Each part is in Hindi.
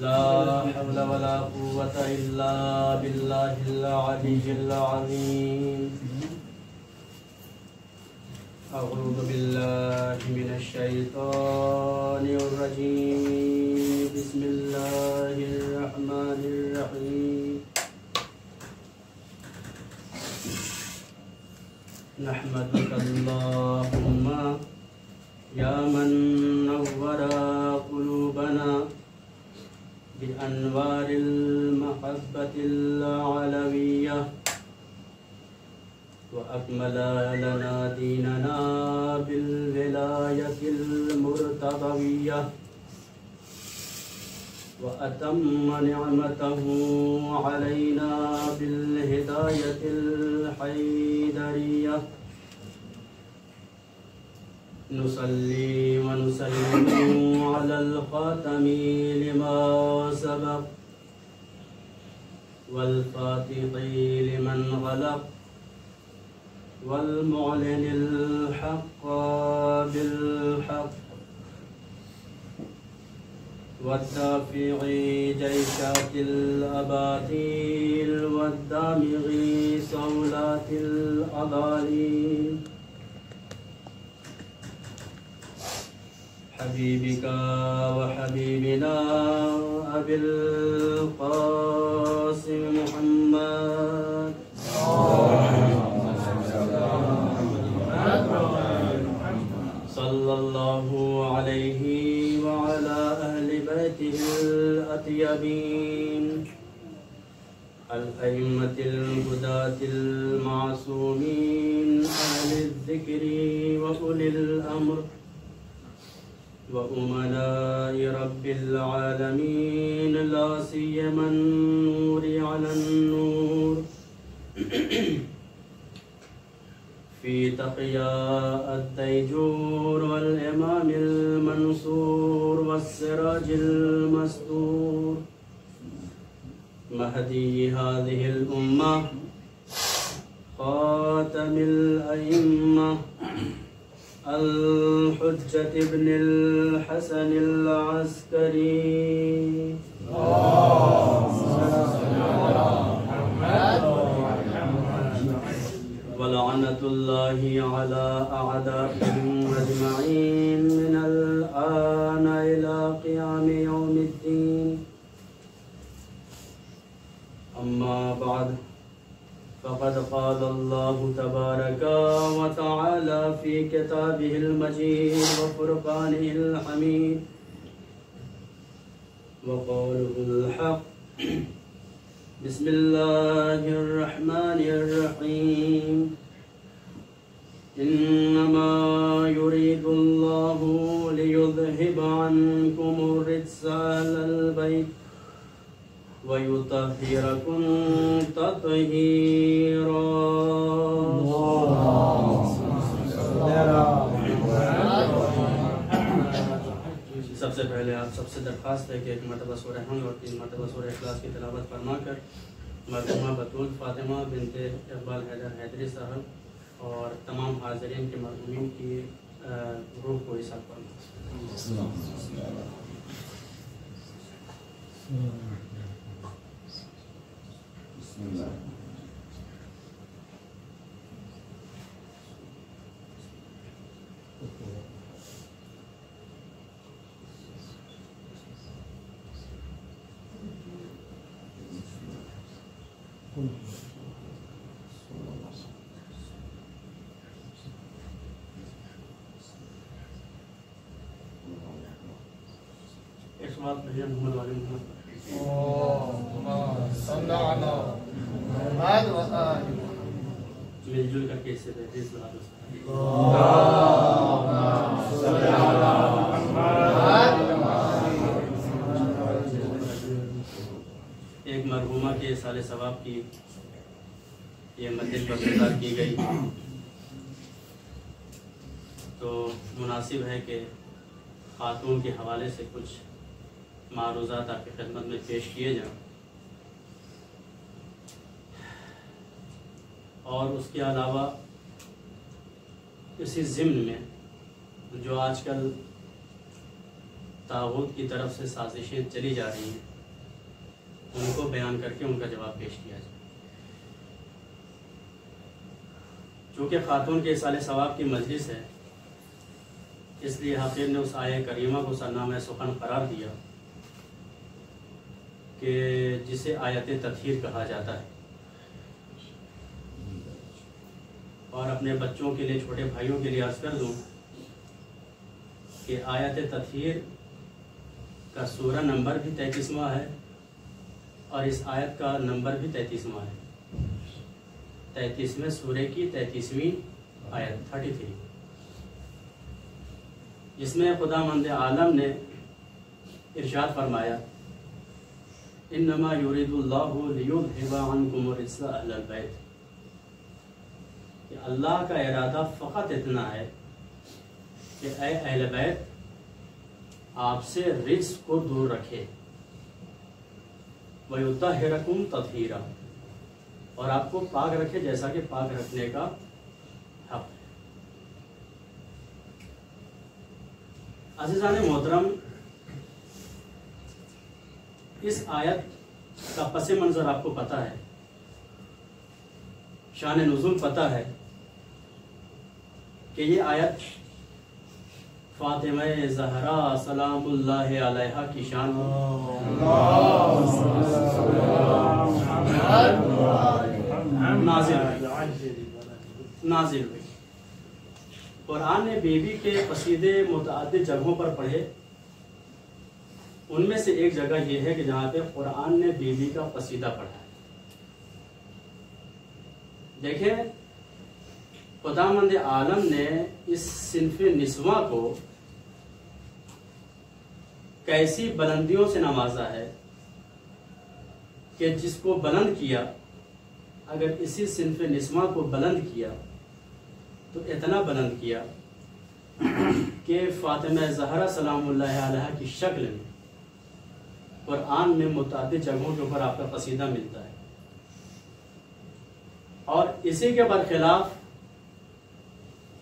ला हौला वला कुव्वता इल्ला बिल्लाहिल अलीयिल अज़ीम। अऊज़ु बिल्लाहि मिनश शैतानिर रजीम। बिस्मिल्लाहिर रहमानिर रहीम। नहमदुका अल्लाहुम्मा या मन नव्वरा कुलूबना बिअनवारिल महब्बतिल अलविय्या व अकमल लना दीनना बिल विलायतिल मुर्तदविय्या व अतम्म निअमतहु अलैना बिल हिदायतिल हैदरिय्या। नुसल्ली व नुसल्लिमु अलल खातमी लिमा सबक़ वल फातिहि लिमन ग़लक़ वल मुअलिनिल हक़्क़ बिल हक़्क़ वद्दाफ़ि'i जैशातिल अबातील वद्दामिग़ि सौलातिल अदालील। हबीबिका व हबीबिना अबिल क़ासिम मुहम्मद सल्लल्लाहु अलैहि व अला अहलि बैतिहिल अत्याबीन अल अइम्मतिल हुदातिल मासूमीन अहलिल ज़िक्रि व उलिल अम्र व उमराए रब्बिल आलमीन ला सियमा नूरि अलन नूर फी तक़िया अद्दैजूर वल इमामिल मंसूर वस्सिराजिल मस्तूर महदी हाज़िहिल उम्मा ख़ातमिल अइम्मा अल-हुज्जत इब्नुल हसन अल-अस्करी। वलअनतुल्लाहि अला अअदाइहिम अजमईन मिनल आन इला क़ियामि यौमिद्दीन। अम्मा बअद फ़क़द क़ाल अल्लाहु तबारक व तआला फ़ी किताबिहिल मजीद व फ़ुरक़ानिहिल हमीद व क़ौलुहुल हक़। बिस्मिल्लाहिर्रहमानिर्रहीम। इन्नमा युरीदुल्लाहु लियुज़हिबा अन्कुमुर्रिज्सालल बैत वयुतहिरकुम तत्हीरा। सबसे पहले आप सबसे दरख्वास्त है कि एक मरतबा सूरह हमद और 3 मरतबा सूरह इखलास की तिलावत फरमाकर मरहुमा बतूल फातिमा बिनते इकबाल हैदर हैदरी साहब और तमाम हाजरीन के मरहुमीन की रूह को इसाफ़ फरमाएं। इस बात में मोहम्मद वाले मोहम्मद मिलजुल करके इससे एक मरहुमा के साले सवाब की ये मंजिल पर तैयार की गई तो मुनासिब है कि खातून के हवाले से कुछ मारूज़ात आपकी खिदमत में पेश किए जाएँ और उसके अलावा इसी ज़िम्न में जो आजकल तागूत की तरफ से साजिशें चली जा रही हैं, उनको बयान करके उनका जवाब पेश किया जाए। चूँकि खातून के इसाले सवाब की मजलिस है, इसलिए हाफिज़ ने उस आया करीमा को सरनामा सुखन करार दिया कि जिसे आयत तत्हीर कहा जाता है, और अपने बच्चों के लिए, छोटे भाइयों के लिए अर्ज़ कर दूँ कि आयत तत्हीर का सूरा नंबर भी 33वां है और इस आयत का नंबर भी 33वां है। 33वें सूरे की 33वीं आयत 33, जिसमें खुदावंद आलम ने इरशाद फरमाया, इन्नमा युरीदुल्लाहु लियुज़हिबा अन्कुम रिज्सा अहलल बैत, कि अल्लाह का इरादा फ़कत इतना है कि ऐ अहल बैत आपसे रिज्स को दूर रखे, वयुत्तहिरकुम तत्हीरा, और आपको पाक रखे जैसा कि पाक रखने का हक है। अज़ीज़ाने मोहतरम, इस आयत का पस मंज़र आपको पता है, शान नुज़ूल पता है कि ये आयत फातिमा ज़हरा सलामुल्लाह अलैहा की शान नाज़िल हुई। कुरान ने बीवी के कसीदे मुतअद्दिद जगहों पर पढ़े, उनमें से एक जगह यह है कि जहां पे कुरान ने बीवी का कसीदा पढ़ा है। देखें, खुदावंद आलम ने इस सिन्फ़े निस्वा को कैसी बुलंदियों से नवाजा है कि जिसको बुलंद किया, अगर इसी सिन्फ़े निस्वा को बुलंद किया तो इतना बुलंद किया कि फातिमा ज़हरा सलामुल्लाह अलैहा की शक्ल में कुरान में मुतादिद जगहों के ऊपर आपका कसीदा मिलता है। और इसी के बरखिलाफ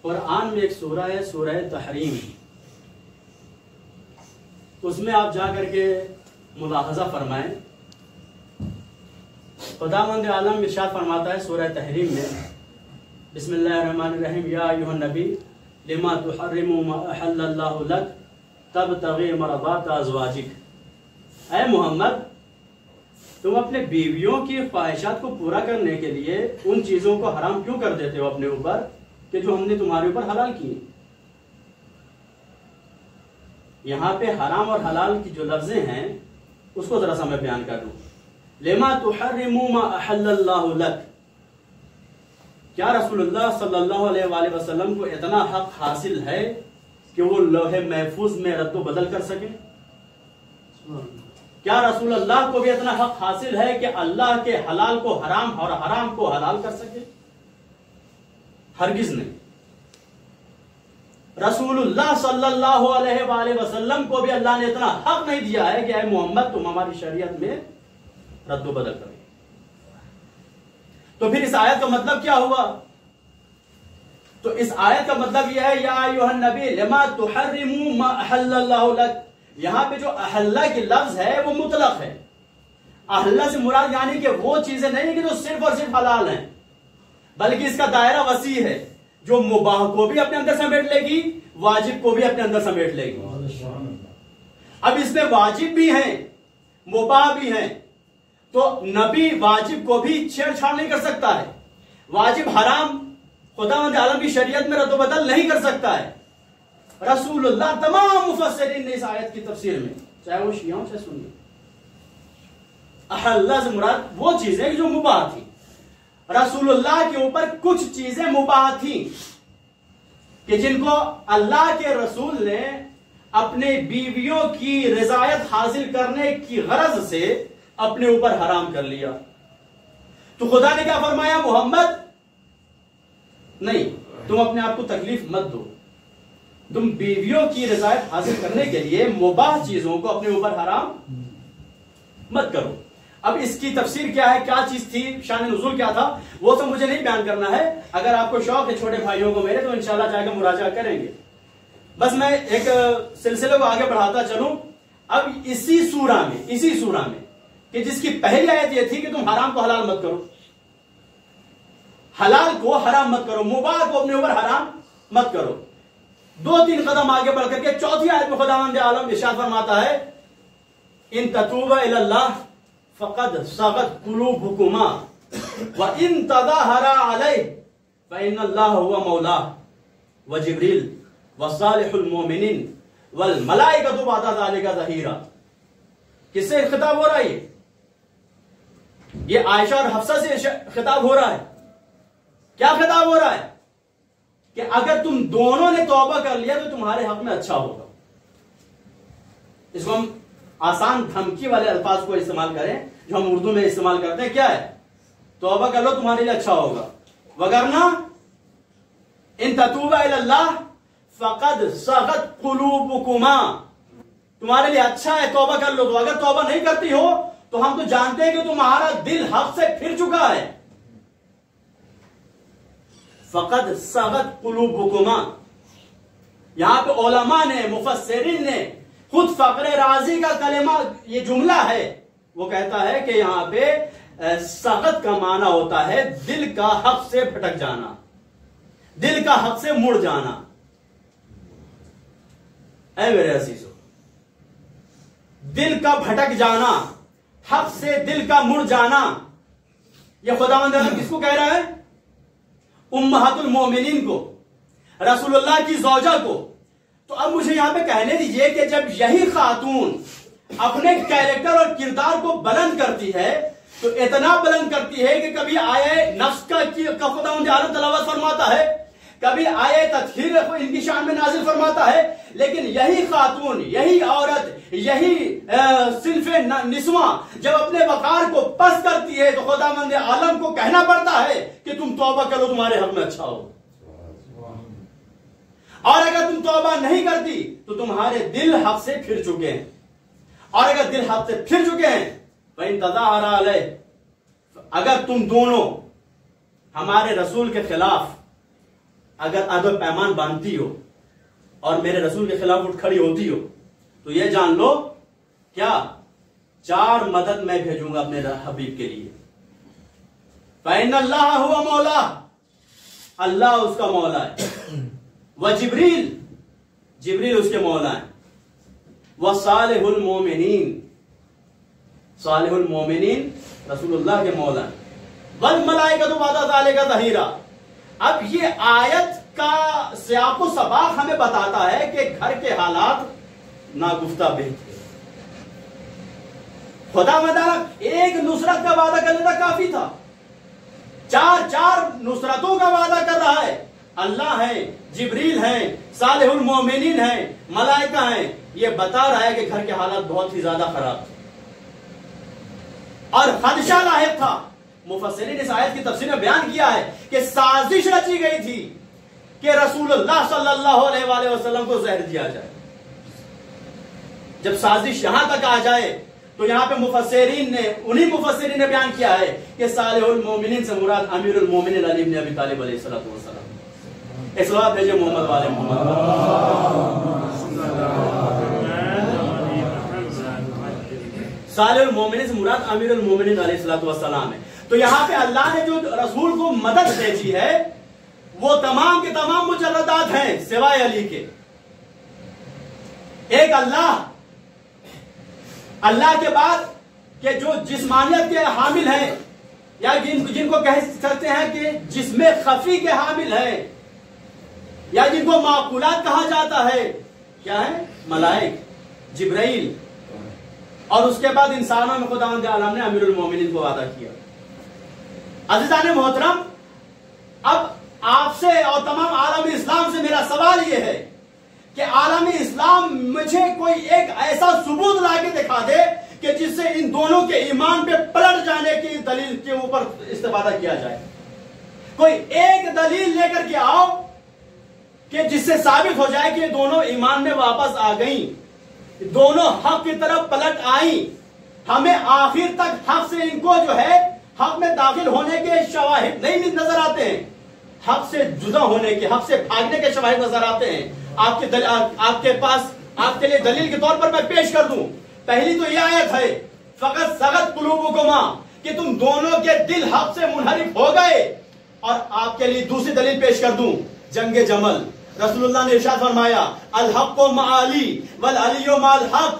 कुरान में एक सूरा है, सूरा तहरीम, उसमें आप जाकर के मुलाहजा फरमाएं, खुदावंद आलम इरशाद फरमाता है सूरा तहरीम में, बिस्मिल्लाहिर्रहमानिर्रहीम, या अय्युहन नबी लिमा तुहर्रिमु मा अहल्लल्लाहु लक तबतगी मरदात अज़वाजिक, ऐ मोहम्मद, तुम अपने बीवियों की ख्वाहिशात को पूरा करने के लिए उन चीज़ों को हराम क्यों कर देते हो अपने ऊपर कि जो हमने तुम्हारे ऊपर हलाल किए। यहाँ पे हराम और हलाल की जो लफ्ज़ें हैं उसको ज़रा सा मैं बयान कर दूँ। लिमा तुहर्रिमु मा अहल्लल्लाहु लक, क्या रसूलुल्लाह सल्लल्लाहु अलैहि वसल्लम को इतना हक हासिल है कि वो लोहे महफूज में रद्द बदल कर सके? क्या रसूल अल्लाह को भी इतना हक हासिल है कि अल्लाह के हलाल को हराम और हराम को हलाल कर सके? हरगिज नहीं। रसूलुल्लाह सल्लल्लाहु अलैहि वसल्लम को भी अल्लाह ने इतना हक नहीं दिया है कि ऐ मोहम्मद तुम हमारी शरीयत में रद्द बदल करो। तो फिर इस आयत का मतलब क्या हुआ? तो इस आयत का मतलब यह है, या अय्युहन नबी लिमा तुहर्रिमु मा अहल्लल्लाहु लक, यहाँ पे जो अहल्ला की लफ्ज है वो मुतलक है। अहल्ला से मुराद यानी कि वो चीजें नहीं कि जो सिर्फ और सिर्फ हलाल हैं, बल्कि इसका दायरा वसी है, जो मुबाह को भी अपने अंदर समेट लेगी, वाजिब को भी अपने अंदर समेट लेगी। अब इसमें वाजिब भी हैं, मुबाह भी हैं, तो नबी वाजिब को भी छेड़छाड़ नहीं कर सकता है। वाजिब हराम खुदावंद आलम की शरीयत में रद्दोबदल नहीं कर सकता है। रसूलुल्लाह, तमाम मुफस्सिरीन ने इस आयत की तफसीर में, चाहे वो शिया हो चाहे सुन्नी, अहल्ला से मुराद वो चीजें जो मुबाह थी। रसूलुल्लाह के ऊपर कुछ चीजें मुबाह थी कि जिनको अल्लाह के रसूल ने अपने बीवियों की रजायत हासिल करने की गरज से अपने ऊपर हराम कर लिया। तो खुदा ने क्या फरमाया, मोहम्मद नहीं, तुम अपने आप को तकलीफ मत दो, तुम बीवियों की रजायत हासिल करने के लिए मुबाह चीजों को अपने ऊपर हराम मत करो। अब इसकी तफसीर क्या है, क्या चीज थी, शान नुज़ूल क्या था, वो सब मुझे नहीं बयान करना है। अगर आपको शौक है छोटे भाइयों को मेरे, तो इंशाल्लाह जाकर मुराजा करेंगे। बस मैं एक सिलसिले को आगे बढ़ाता चलूं। अब इसी सूरा में कि जिसकी पहली आयत यह थी कि तुम हराम को हलाल मत करो, हलाल को हराम मत करो, मुबाह को अपने ऊपर हराम मत करो। दो तीन कदम आगे बढ़ करके चौथी आयत में खुदावंद आलम इरशाद फरमाता है, इन ततूबा इल्लल्लाह फकद सगत कुलूबुकुमा व इन तज़ाहरा अलैहि व इन्नल्लाह हुवा मौला व जिब्रील व सालिहुल मोमिनीन वल मलाइकतु बअदा ज़ालिका ज़हीरा। किससे खिताब हो रहा है? ये आयशा और हफ्सा से खिताब हो रहा है। क्या खिताब हो रहा है? कि अगर तुम दोनों ने तौबा कर लिया तो तुम्हारे हक में अच्छा होगा। इसको हम आसान धमकी वाले अल्फाज को इस्तेमाल करें जो हम उर्दू में इस्तेमाल करते हैं। क्या है? तौबा कर लो तुम्हारे लिए अच्छा होगा, वगरना इन ततूबा इल्लल्लाह फकद सगत कुलूबुकुमा। तुम्हारे लिए अच्छा है तौबा कर लो, तो अगर तौबा नहीं करती हो तो हम तो जानते हैं कि तुम्हारा दिल हक से फिर चुका है। फकद सगत कुलूबुकुमा, यहां पे उलमा ने मुफस्सिरीन ने खुद फकरे राजी का कलेमा ये जुमला है, वो कहता है कि यहां पे सगत का माना होता है दिल का हक से भटक जाना, दिल का हक से मुड़ जाना। ऐ मेरे अजीजों, दिल का भटक जाना, हक से दिल का मुड़ जाना, ये खुदावंद किसको कह रहा है? उम्महातुल मोमिनीन को, रसूलुल्लाह की ज़ौजा को। तो अब मुझे यहां पे कहने दीजिए कि जब यही खातून अपने कैरेक्टर और किरदार को बुलंद करती है तो इतना बुलंद करती है कि कभी आया नफ्स का खुदावंद आलम तलावत फरमाता है, कभी आया तत्हीर इनकी शान में नाजिल फरमाता है, लेकिन यही खातून, यही औरत, यही सिल्फे निस्वा जब अपने वकार को पस करती है तो खुदावंद आलम को कहना पड़ता है कि तुम तौबा करो तुम्हारे हक में अच्छा हो, और अगर तुम तौबा नहीं करती तो तुम्हारे दिल हक से फिर चुके हैं, और अगर दिल हक से फिर चुके हैं भाई इंतज़ारा ले, अगर तुम दोनों हमारे रसूल के खिलाफ अगर अदब पैमान बांधती हो और मेरे रसूल के खिलाफ उठ खड़ी होती हो तो यह जान लो क्या चार मदद मैं भेजूंगा अपने हबीब के लिए। फ़इनल्लाह हुवा मौला, अल्लाह उसका मौला है, व जिब्रील, जिब्रील उसके मौला है, व सालिहुल मोमिनीन, सालिहुल मोमिनीन रसूलुल्लाह के मौला है, वल मलाइकतु बअदा ज़ालिका ज़हीरा। अब ये आयत का सियाक़ो सबाक़ हमें बताता है कि घर के हालात नागुफ्ता बेहतर। खुदा मदारा एक नुसरत का वादा कर लेना काफी था, चार चार नुसरतों का वादा कर रहा है। अल्लाह है, जिब्रील है, सालेहुल मोमिनीन है, मलाइका है। ये बता रहा है कि घर के हालात बहुत ही ज्यादा खराब थे और खदशा लाहिक था। मुफस्सिरीन इस आयत की तफसीर में बयान किया है कि साजिश रची गई थी कि रसूलुल्लाह सल्लल्लाहु अलैहि वसल्लम को जहर दिया जाए। जब साजिश यहां तक आ जाए तो यहां पे उन्हीं मुफस्सिरीन ने बयान किया है कि सालेहुल मोमिनीन से मुराद अमीरुल मोमिनीन अली इब्न अबी तालिब अलैहिस्सलातु वसल्लम। इस्लाम भेजे मोहम्मद वाले मोहम्मद, सालेहुल मोमिनीन से मुराद अमीरुल मोमिनीन अलैहिस्सलातु वस्सलाम है। तो यहाँ पे अल्लाह ने जो रसूल को मदद भेजी है वो तमाम के तमाम मुजरदात हैं सिवाय अली के। एक अल्लाह के बाद के जो जिस्मानियत के हामिल हैं या जिनको कह सकते हैं कि जिस्मे खफी के हामिल हैं या जिनको माकूलात कहा जाता है, क्या है? मलाइक, जिब्राइल, और उसके बाद इंसानों में खुदावंद आलम ने अमीरुल मोमिनीन को वादा किया। अज़ीज़ान मोहतरम, अब आपसे और तमाम आलम इस्लाम से मेरा सवाल यह है कि आलम इस्लाम मुझे कोई एक ऐसा सबूत लाके दिखा दे कि जिससे इन दोनों के ईमान पे पलट जाने की दलील के ऊपर इस्तेमाल किया जाए। कोई एक दलील लेकर के आओ कि जिससे साबित हो जाए कि दोनों ईमान में वापस आ गईं, दोनों हक की तरफ पलट आईं, हमें आखिर तक हक से इनको जो है हक में दाखिल होने के शवाहिद नहीं नजर आते हैं, हक से जुदा होने के, हक से भागने के शवाहिद नजर आते हैं। आपके पास आपके लिए दलील के तौर पर मैं पेश कर दूं। पहली तो यह आयत है फकत सगत कुलूबुकुमा, कि तुम दोनों के दिल हक से मुनहरिफ हो गए। और आपके लिए दूसरी दलील पेश कर दूं, जंगे जमल। रसूलुल्लाह ने इरशाद फरमाया अल हक़्क़ु मअली वल अलिय्यु मअल हक़्क़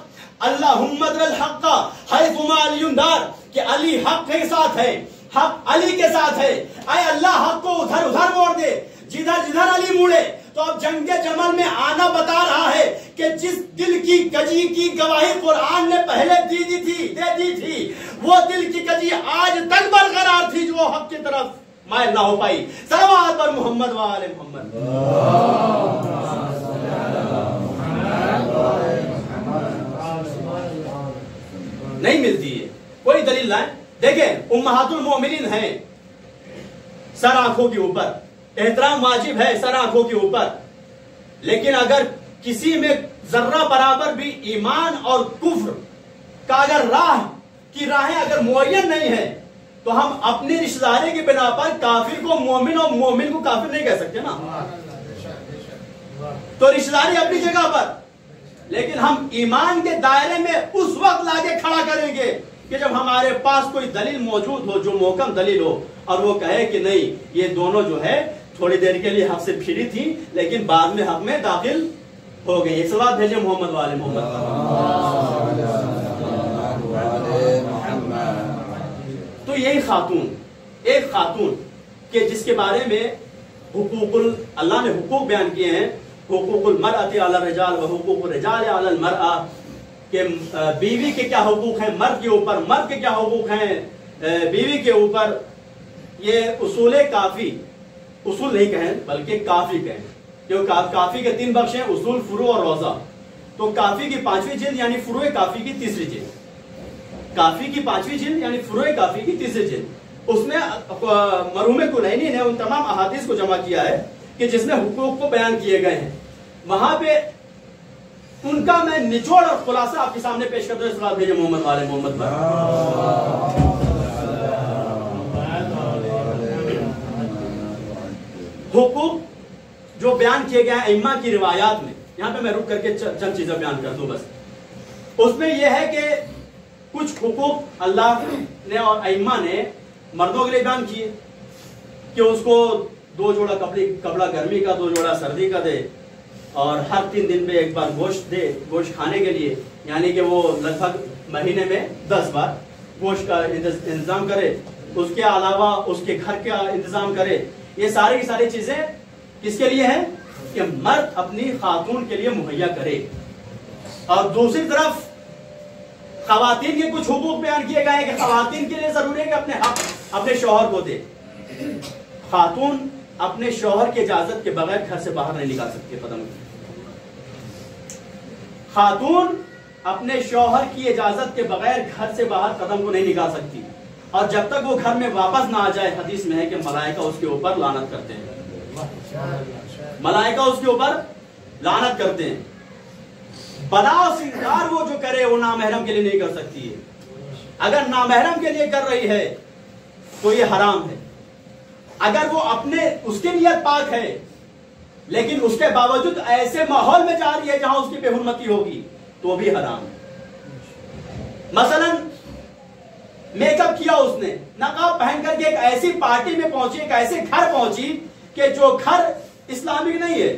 अल्लाहुम्मा अदरल हक़्क़ा हैथुमा अलियुन दार, कि अली हक के साथ है, हक अली के साथ है। अय अल्लाह हक को उधर उधर मोड़ दे, जिधर जिधर अली मुड़े। तो अब जंगे जमल में आना बता रहा है कि जिस दिल की कजी की गवाही कुरान ने पहले दे दी थी वो दिल की कजी आज तक बरकरार थी, जो हक की तरफ मायल ना हो पाई। सलावत पर मोहम्मद व आले मोहम्मद। नहीं मिलती है कोई दलील लाए। देखे उम्महातुल मोमिनीन हैं, सर आंखों के ऊपर एहतराम वाजिब है, सर आंखों के ऊपर। लेकिन अगर किसी में जर्रा बराबर भी ईमान और कुफ्र का अगर राहें अगर मुअय्यन नहीं है, तो हम अपने रिश्तेदारी के बिना पर काफिर को मोमिन और मोमिन को काफिर नहीं कह सकते ना। तो रिश्तेदारी अपनी जगह पर, लेकिन हम ईमान के दायरे में उस वक्त लाके खड़ा करेंगे कि जब हमारे पास कोई दलील मौजूद हो, जो मोहकम दलील हो, और वो कहे कि नहीं ये दोनों जो है थोड़ी देर के लिए हक से फिरी थी, लेकिन बाद में हक में दाखिल हो गई। एक सवाल भेजे मोहम्मद वाले मोहम्मद। तो यही खातून, एक खातून के जिसके बारे में हुकूकुल अल्लाह ने हुकूक बयान किए हैं, हुकूकुल मर्अति अला रिजाल व हुकूकुल रिजाल अला अल मर्आ, के बीवी के क्या हुकूक हैं मर्द के ऊपर, मर्द के क्या हुकूक हैं बीवी के ऊपर। ये उसूल काफी, उसूल नहीं कहें बल्कि काफी कहें, क्योंकि काफी के तीन बख्श हैं, उसूल, फुरू और रोजा। तो काफी की पांचवी जिल्द यानी फुरू काफी की तीसरी जिल्द, काफी की पांचवी जिल्द यानी फुरूए काफी की तीसरी जिल्द, उसमें मरहूम कुनैनी ने उन तमाम अहादीस को जमा किया है कि जिसमें हुकूक को बयान किए गए हैं। वहां पे उनका मैं निचोड़ और खुलासा आपके सामने पेश करता हूं। सलाम भेजे मोहम्मद वाले मोहम्मद पर। हुकूक जो बयान किए गए हैं इम्मा की रिवायात में, यहां पे मैं रुक करके चंद चीजें बयान कर दूं बस। उसमें यह है कि कुछ हुकूक अल्लाह ने और अइम्मा ने मर्दों के लिए बयान किए कि उसको 2 जोड़ा कपड़ा गर्मी का, 2 जोड़ा सर्दी का दे, और हर 3 दिन में एक बार गोश्त दे, गोश्त खाने के लिए, यानी कि वो लगभग महीने में 10 बार गोश्त का इंतजाम करे। उसके अलावा उसके घर का इंतजाम करे। ये सारी की सारी चीजें किसके लिए है कि मर्द अपनी खातून के लिए मुहैया करे। और दूसरी तरफ खवातीन के कुछ हुकूक बयान किए गए हैं कि खवातीन के लिए जरूरी है कि अपने हक अपने शौहर को दे। खातून अपने शौहर की इजाजत के बगैर घर से बाहर नहीं निकाल सकती कदम। खातून अपने शौहर की इजाजत के बगैर घर से बाहर कदम को नहीं निकाल सकती, और जब तक वो घर में वापस ना आ जाए, हदीस में है कि मलाइका उसके ऊपर लानत करते हैं, मलाइका उसके ऊपर लानत करते हैं। बला और सिंगार वो जो करे वो नामहरम के लिए नहीं कर सकती है। अगर नामहरम के लिए कर रही है तो ये हराम है। अगर वो अपने उसकी नियत पाक है, लेकिन उसके बावजूद ऐसे माहौल में जा रही है जहां उसकी बेहुरमती होगी, तो भी हराम है। मसलन मेकअप किया उसने, नकाब पहन करके एक ऐसी पार्टी में पहुंची, एक ऐसे घर पहुंची कि जो घर इस्लामिक नहीं है,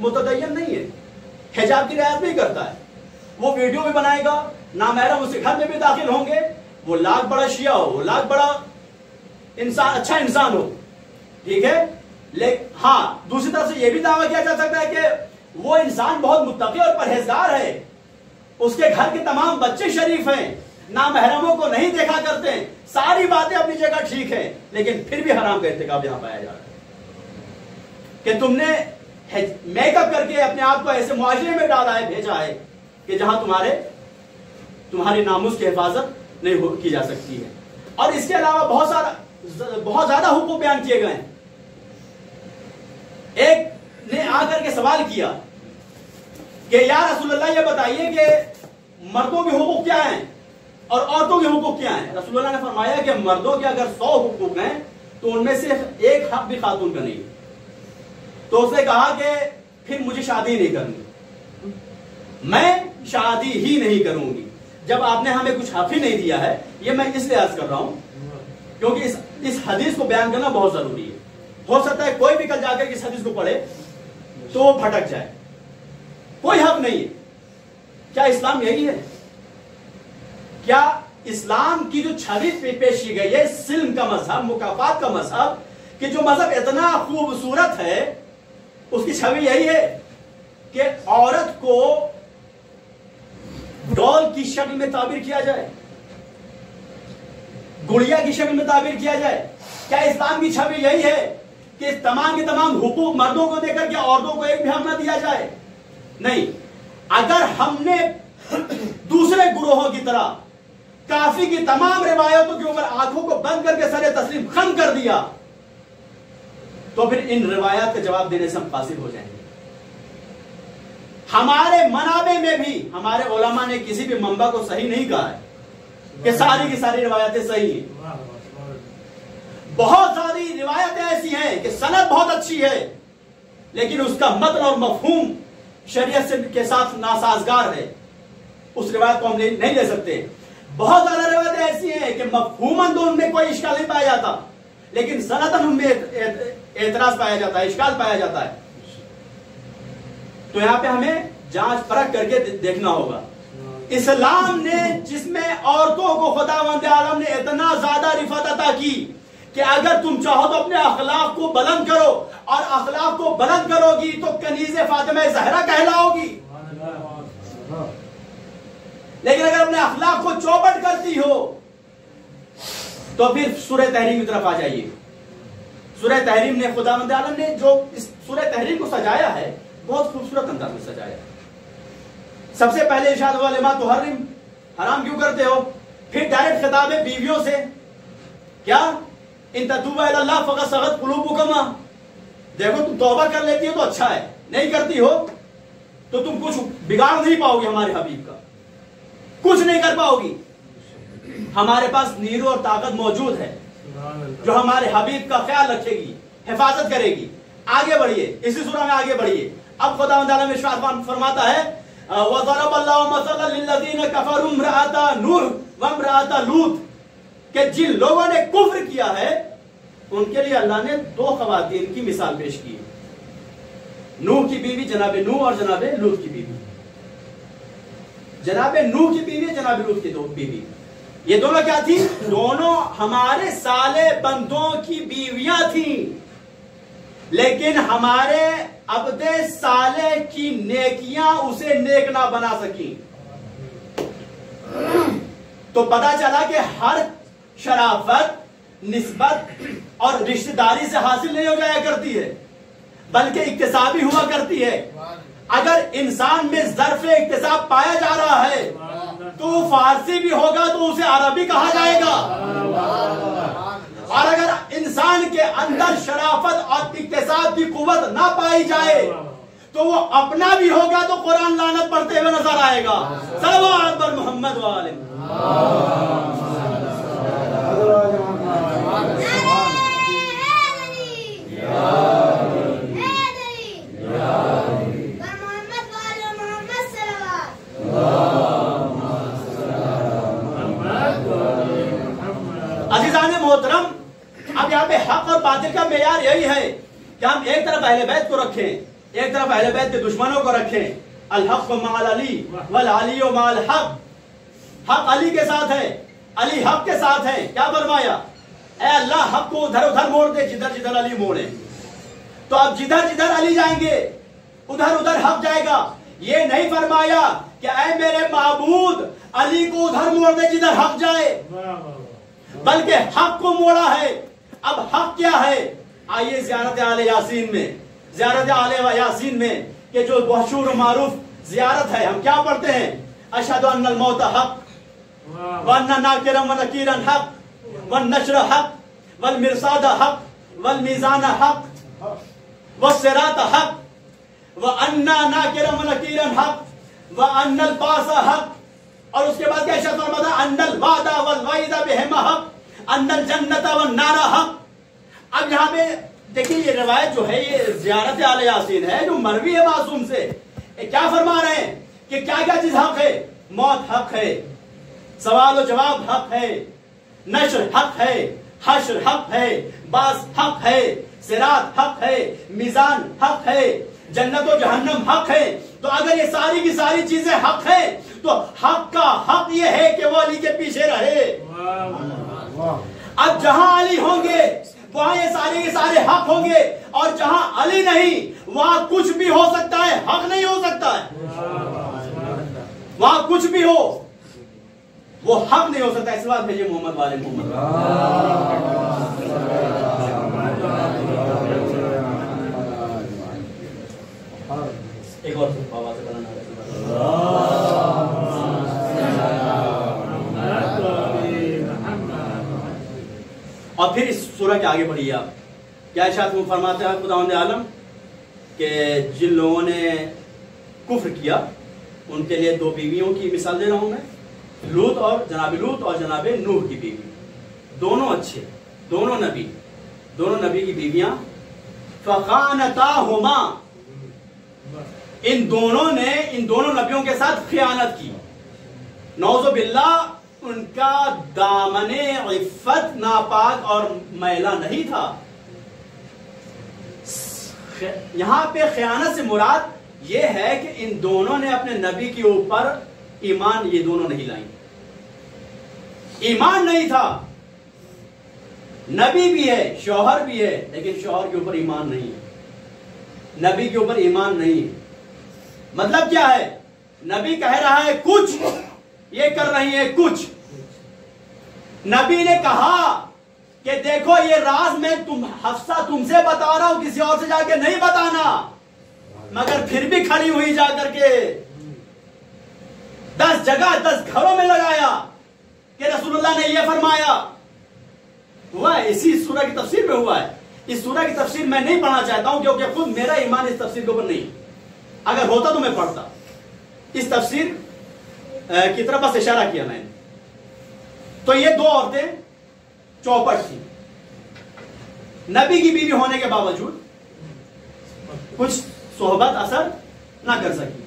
मुतदय्यन नहीं है, हिजाब की रियायत नहीं करता है। वो वीडियो भी बनाएगा, नामहरम उसके घर में भी दाखिल होंगे। वो लाख बड़ा शिया हो, वो लाख बड़ा इंसान, अच्छा इंसान हो, ठीक है। लेकिन हाँ, दूसरी तरफ से ये भी दावा किया जा सकता है कि वो इंसान बहुत मुत्तकी और परहेजगार है, उसके घर के तमाम बच्चे शरीफ हैं, नामहरमों को नहीं देखा करते हैं। सारी बातें अपनी जगह ठीक है, लेकिन फिर भी हराम का इर्तिकाब यहां पाया जा रहा है कि तुमने मेकअप करके अपने आप को ऐसे मुआजरे में डाला है, भेजा है कि जहां तुम्हारी नामुस की हिफाजत नहीं की जा सकती है। और इसके अलावा बहुत ज्यादा हुकूक बयान किए गए हैं। एक ने आकर के सवाल किया कि या रसूलुल्लाह ये बताइए कि मर्दों के हुकूक क्या हैं और औरतों के हुकूक क्या हैं। रसूलुल्लाह ने फरमाया कि मर्दों के अगर 100 हुकूक हैं तो उनमें से 1 हक भी खातून का नहीं है। तो उसने कहा कि फिर मुझे शादी नहीं करनी, मैं शादी ही नहीं करूंगी। जब आपने हमें कुछ हाफी नहीं दिया है, ये मैं इसलिए अर्ज कर रहा हूं क्योंकि इस हदीस को बयान करना बहुत जरूरी है। हो सकता है कोई भी कल जाकर इस हदीस को पढ़े तो भटक जाए, कोई हक नहीं है। क्या इस्लाम यही है? क्या इस्लाम की जो छवि पेश की गई है, सिल्म का मजहब, मुकाफात का मजहब, कि जो मजहब इतना खूबसूरत है, उसकी छवि यही है कि औरत को डॉल की शक्ल में ताबीर किया जाए, गुड़िया की शक्ल में ताबीर किया जाए? क्या इस्लाम की छवि यही है कि तमाम के तमाम हुकूक मर्दों को देकर के औरतों को एक भी हक ना दिया जाए? नहीं। अगर हमने दूसरे गुरोहों की तरह काफी की तमाम रिवायतों के ऊपर आंखों को बंद करके सरे तस्लीम खम कर दिया, तो फिर इन रिवायत का जवाब देने से हम कासिर हो जाएंगे। हमारे मनाबे में भी हमारे उलमा ने किसी भी मंबा को सही नहीं कहा है कि सारी की सारी रिवायतें सही हैं। बहुत सारी रिवायतें ऐसी हैं कि सनद बहुत अच्छी है लेकिन उसका मतलब और मफहूम शरीयत के साथ नासाजगार है, उस रिवायत को हम नहीं ले सकते। बहुत ज्यादा रिवायतें ऐसी हैं कि मफहूमन तो उनमें कोई इश्काल नहीं पाया जाता लेकिन सनदन उनमें एतराज पाया जाता है, इश्काल पाया जाता है। तो यहां पे हमें जांच परख करके देखना होगा। इस्लाम ने जिसमें औरतों को खुदावंद आलम ने इतना ज्यादा रिफत अता की कि अगर तुम चाहो तो अपने अखलाक को बुलंद करो, और अखलाक को बुलंद करोगी तो कनीज़े फातिमा ज़हरा कहलाओगी। लेकिन अगर अपने अखलाक को चौपट करती हो तो फिर सूरह तहरीम की तरफ आ जाइए। सूरह तहरीम ने खुदावंद आलम ने जो इस सूरह तहरीम को सजाया है, बहुत खूबसूरत अंदाज में सजाया है। सबसे पहले इरशाद हुआ, लिमा तुहर्रिम, हराम क्यों करते हो? फिर डायरेक्ट खिताब है बीवियों से, क्या इन ततूबा इलल्लाह फक़द सग़त क़ुलूबुकुमा, देखो तुम तौबा कर लेती हो तो अच्छा है, नहीं करती हो तो तुम कुछ बिगाड़ नहीं पाओगी, हमारे हबीब का कुछ नहीं कर पाओगी। हमारे पास नीरो और ताकत मौजूद है जो हमारे हबीब का ख्याल रखेगी, हिफाजत करेगी। आगे बढ़िए, इसी सूरह में आगे बढ़िए। अब खुदावंद आलम इरशाद फरमाता है, वज़रब अल्लाहु मसलन लिल्लज़ीना कफ़रू इम्रअता नूह व इम्रअता लूत, कि जिन लोगों ने कुफ्र किया है उनके लिए अल्लाह ने दो ख़वातीन की मिसाल पेश की है, नूह की बीवी जनाबे नूह और जनाबे लूत की बीवी। जनाबे नूह की बीवी, जनाबे लूत की बीवी, ये दोनों क्या थी? दोनों हमारे साले बंदों की बीवियां थी, लेकिन हमारे अब्दे साले की नेकियां उसे नेक ना बना सकी। तो पता चला कि हर शराफत, निस्बत और रिश्तेदारी से हासिल नहीं हो जाया करती है बल्कि इक्तिसाबी हुआ करती है। अगर इंसान में ज़र्फ़े इक्तिसाब पाया जा रहा है तो वो फारसी भी होगा तो उसे अरबी कहा जाएगा, और अगर इंसान के अंदर शराफत और इक्तिसाब की कुव्वत ना पाई जाए तो वो अपना भी होगा तो कुरान लानत पढ़ते हुए नजर आएगा। सल्लल्लाहु अलैहि वसल्लम मोहम्मद वाले मोहतरम। अब यहाँ पे हक और बातिल का मेयार यही है कि हम एक तरफ अहले बैत को रखें, एक तरफ अहले बैत के दुश्मनों को रखें। अल हक माल अली वल अली माल हक, हक अली के साथ है, अली हक के साथ है। क्या फरमाया? ए अल्लाह, हक को उधर उधर मोड़ दे जिधर जिधर अली मोड़े। तो अब जिधर जिधर अली जाएंगे उधर उधर हक जाएगा। ये नहीं फरमाया कि ए मेरे महबूद, अली को उधर मोड़ दे जिधर हक जाए, बल्कि हक को मोड़ा है। अब हक क्या है? आइए ज़ियारत आले यासीन में, ज़ियारत आले यासीन में कि जो मशहूर और मारूफ ज़ियारत है, हम क्या पढ़ते हैं? अशहदु अन्नल मौत हक व अन्ना नाकिरन व नकीरन हक व नश्र हक वल मिरसाद हक वल मीज़ान हक व सिरात हक व अन्ना नाकिरन व नकीरन हक व अन्नल बास हक। और उसके बाद क्या इशारा फरमाता है? अन्नल वादा वल वाइदा बिहिमा हक, अन्नल जन्नता व नारा हक। अब यहाँ पे देखिए ये रिवायत जो है ये ज़ियारत आले यासीन है जो मरवी है मासूम से। क्या फरमा रहे हैं कि क्या क्या चीज हक है? मौत हक है, सवाल और जवाब हक है, नश्र हक है, हश्र हक है, बास हक है, सिरात हक है, मिजान हक है, जन्नत और जहन्नम हक है। तो अगर ये सारी की सारी चीजें हक है तो हक का हक ये है कि वो अली के पीछे रहे। अब जहां अली होंगे वहां ये सारे के सारे हक होंगे और जहां अली नहीं वहां कुछ भी हो सकता है, हक नहीं हो सकता है। वहां कुछ भी हो वो हक नहीं हो सकता। इस बात भेजिए मोहम्मद वाले मोहम्मद। एक और बाबा से और फिर इस सूरह के आगे बढ़िए आप। क्या इशात में फरमाते हैं खुदावंद आलम के जिन लोगों ने कुफ्र किया उनके लिए दो बीवियों की मिसाल दे रहा हूँ मैं, लूत और जनाब नूह की बीवी। दोनों अच्छे, दोनों नबी की बीवियां। फ़ख़ानताहुमा, इन दोनों ने इन दोनों नबियों के साथ खयानत की। नौज़ बिल्ला, उनका दामने इफ़्फ़त नापाक और मैला नहीं था। यहाँ पे खयानत से मुराद ये है कि इन दोनों ने अपने नबी के ऊपर ईमान, ये दोनों नहीं लाई, ईमान नहीं था। नबी भी है, शौहर भी है, लेकिन शौहर के ऊपर ईमान नहीं है, नबी के ऊपर ईमान नहीं है। मतलब क्या है? नबी कह रहा है कुछ, ये कर रही है कुछ। नबी ने कहा कि देखो ये राज मैं तुमसे बता रहा हूं, किसी और से जाके नहीं बताना। मगर फिर भी खड़ी हुई जाकर के 10 जगह 10 घरों में लगाया कि रसूलुल्लाह ने ये फरमाया। हुआ इसी सूरह की तफसीर में हुआ है। इस सूरह की तफसीर मैं नहीं पढ़ना चाहता हूं क्योंकि खुद मेरा ईमान इस तफसीर के ऊपर नहीं। अगर होता तो मैं पढ़ता। इस तफसीर की तरफ बस इशारा किया मैंने। तो ये दो औरतें चौपट थी, नबी की बीवी होने के बावजूद कुछ सोहबत असर ना कर सकी।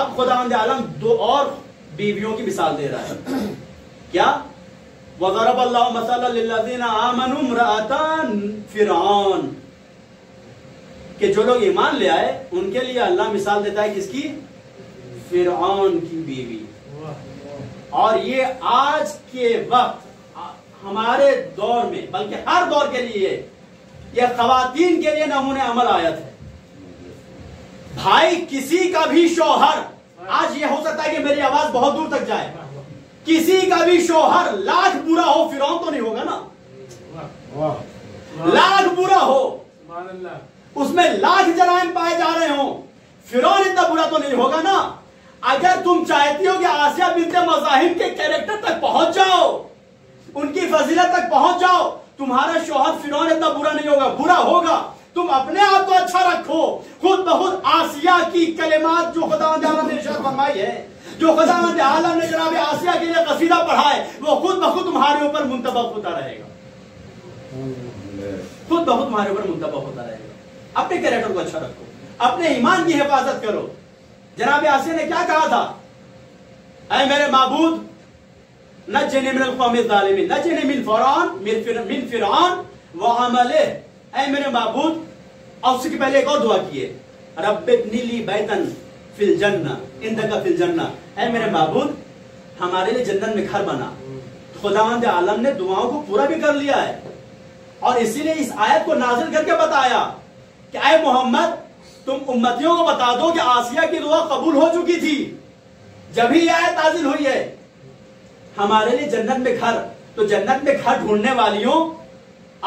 अब खुदावंद आलम दो और बीवियों की मिसाल दे रहा है। क्या? वज़रब अल्लाहु मसलन लिल्लज़ीना आमनू इम्रअता फ़िरऔन, कि जो लोग ईमान ले आए उनके लिए अल्लाह मिसाल देता है किसकी? फिरौन की बीवी। और ये आज के वक्त हमारे दौर में, बल्कि हर दौर के लिए, ये खवातीन के लिए नमूने अमल आयत है। भाई किसी का भी शौहर, आज ये हो सकता है कि मेरी आवाज बहुत दूर तक जाए, किसी का भी शौहर लाख बुरा हो, फिरौन तो नहीं होगा ना। लाख बुरा हो, उसमें लाख जराइम पाए जा रहे हो, फिरौन इतना बुरा तो नहीं होगा ना। अगर तुम चाहती हो कि आसिया बिनते मज़ाहिम के कैरेक्टर तक पहुंच जाओ, उनकी फजीलत तक पहुंच जाओ, तुम्हारा शौहर फिरौन इतना बुरा नहीं होगा। बुरा होगा। तुम अपने आप को अच्छा रखो। खुद बहुत आसिया की कलिमात जो खुदावंद आलम ने इरशाद फरमाई है, जो खुदावंद आलम ने जनाब आसिया के लिए कसीदा पढ़ा है, वो खुद ब खुद तुम्हारे ऊपर मुंतबक होता रहेगा, खुद ब खुद तुम्हारे ऊपर मुंतबक होता रहेगा। अपने कैरेक्टर को अच्छा रखो, अपने ईमान की हिफाजत करो। जनाब आसिया ने क्या कहा था? ऐ मेरे माबूद, नज्जिनी मिनल कौमिज़ ज़ालिमीन, नज्जिनी मिन फ़िरऔन, मिन फ़िरऔन व अमले। ऐ मेरे माबूद, और उसके पहले एक और दुआ किए, रब्बिबनी ली बैतन फ़िल जन्ना इंदका फ़िल जन्ना। ऐ मेरे माबूद, हमारे लिए जन्नत में घर बना। खुदावंद आलम ने दुआओं को पूरा भी कर लिया है और इसीलिए इस आयत को नाजिल करके बताया कि ऐ मोहम्मद, तुम उम्मतियों को बता दो कि आसिया की दुआ कबूल हो चुकी थी। जब ही आयत नाज़िल हुई है हमारे लिए जन्नत में घर, तो जन्नत में घर ढूंढने वालियों,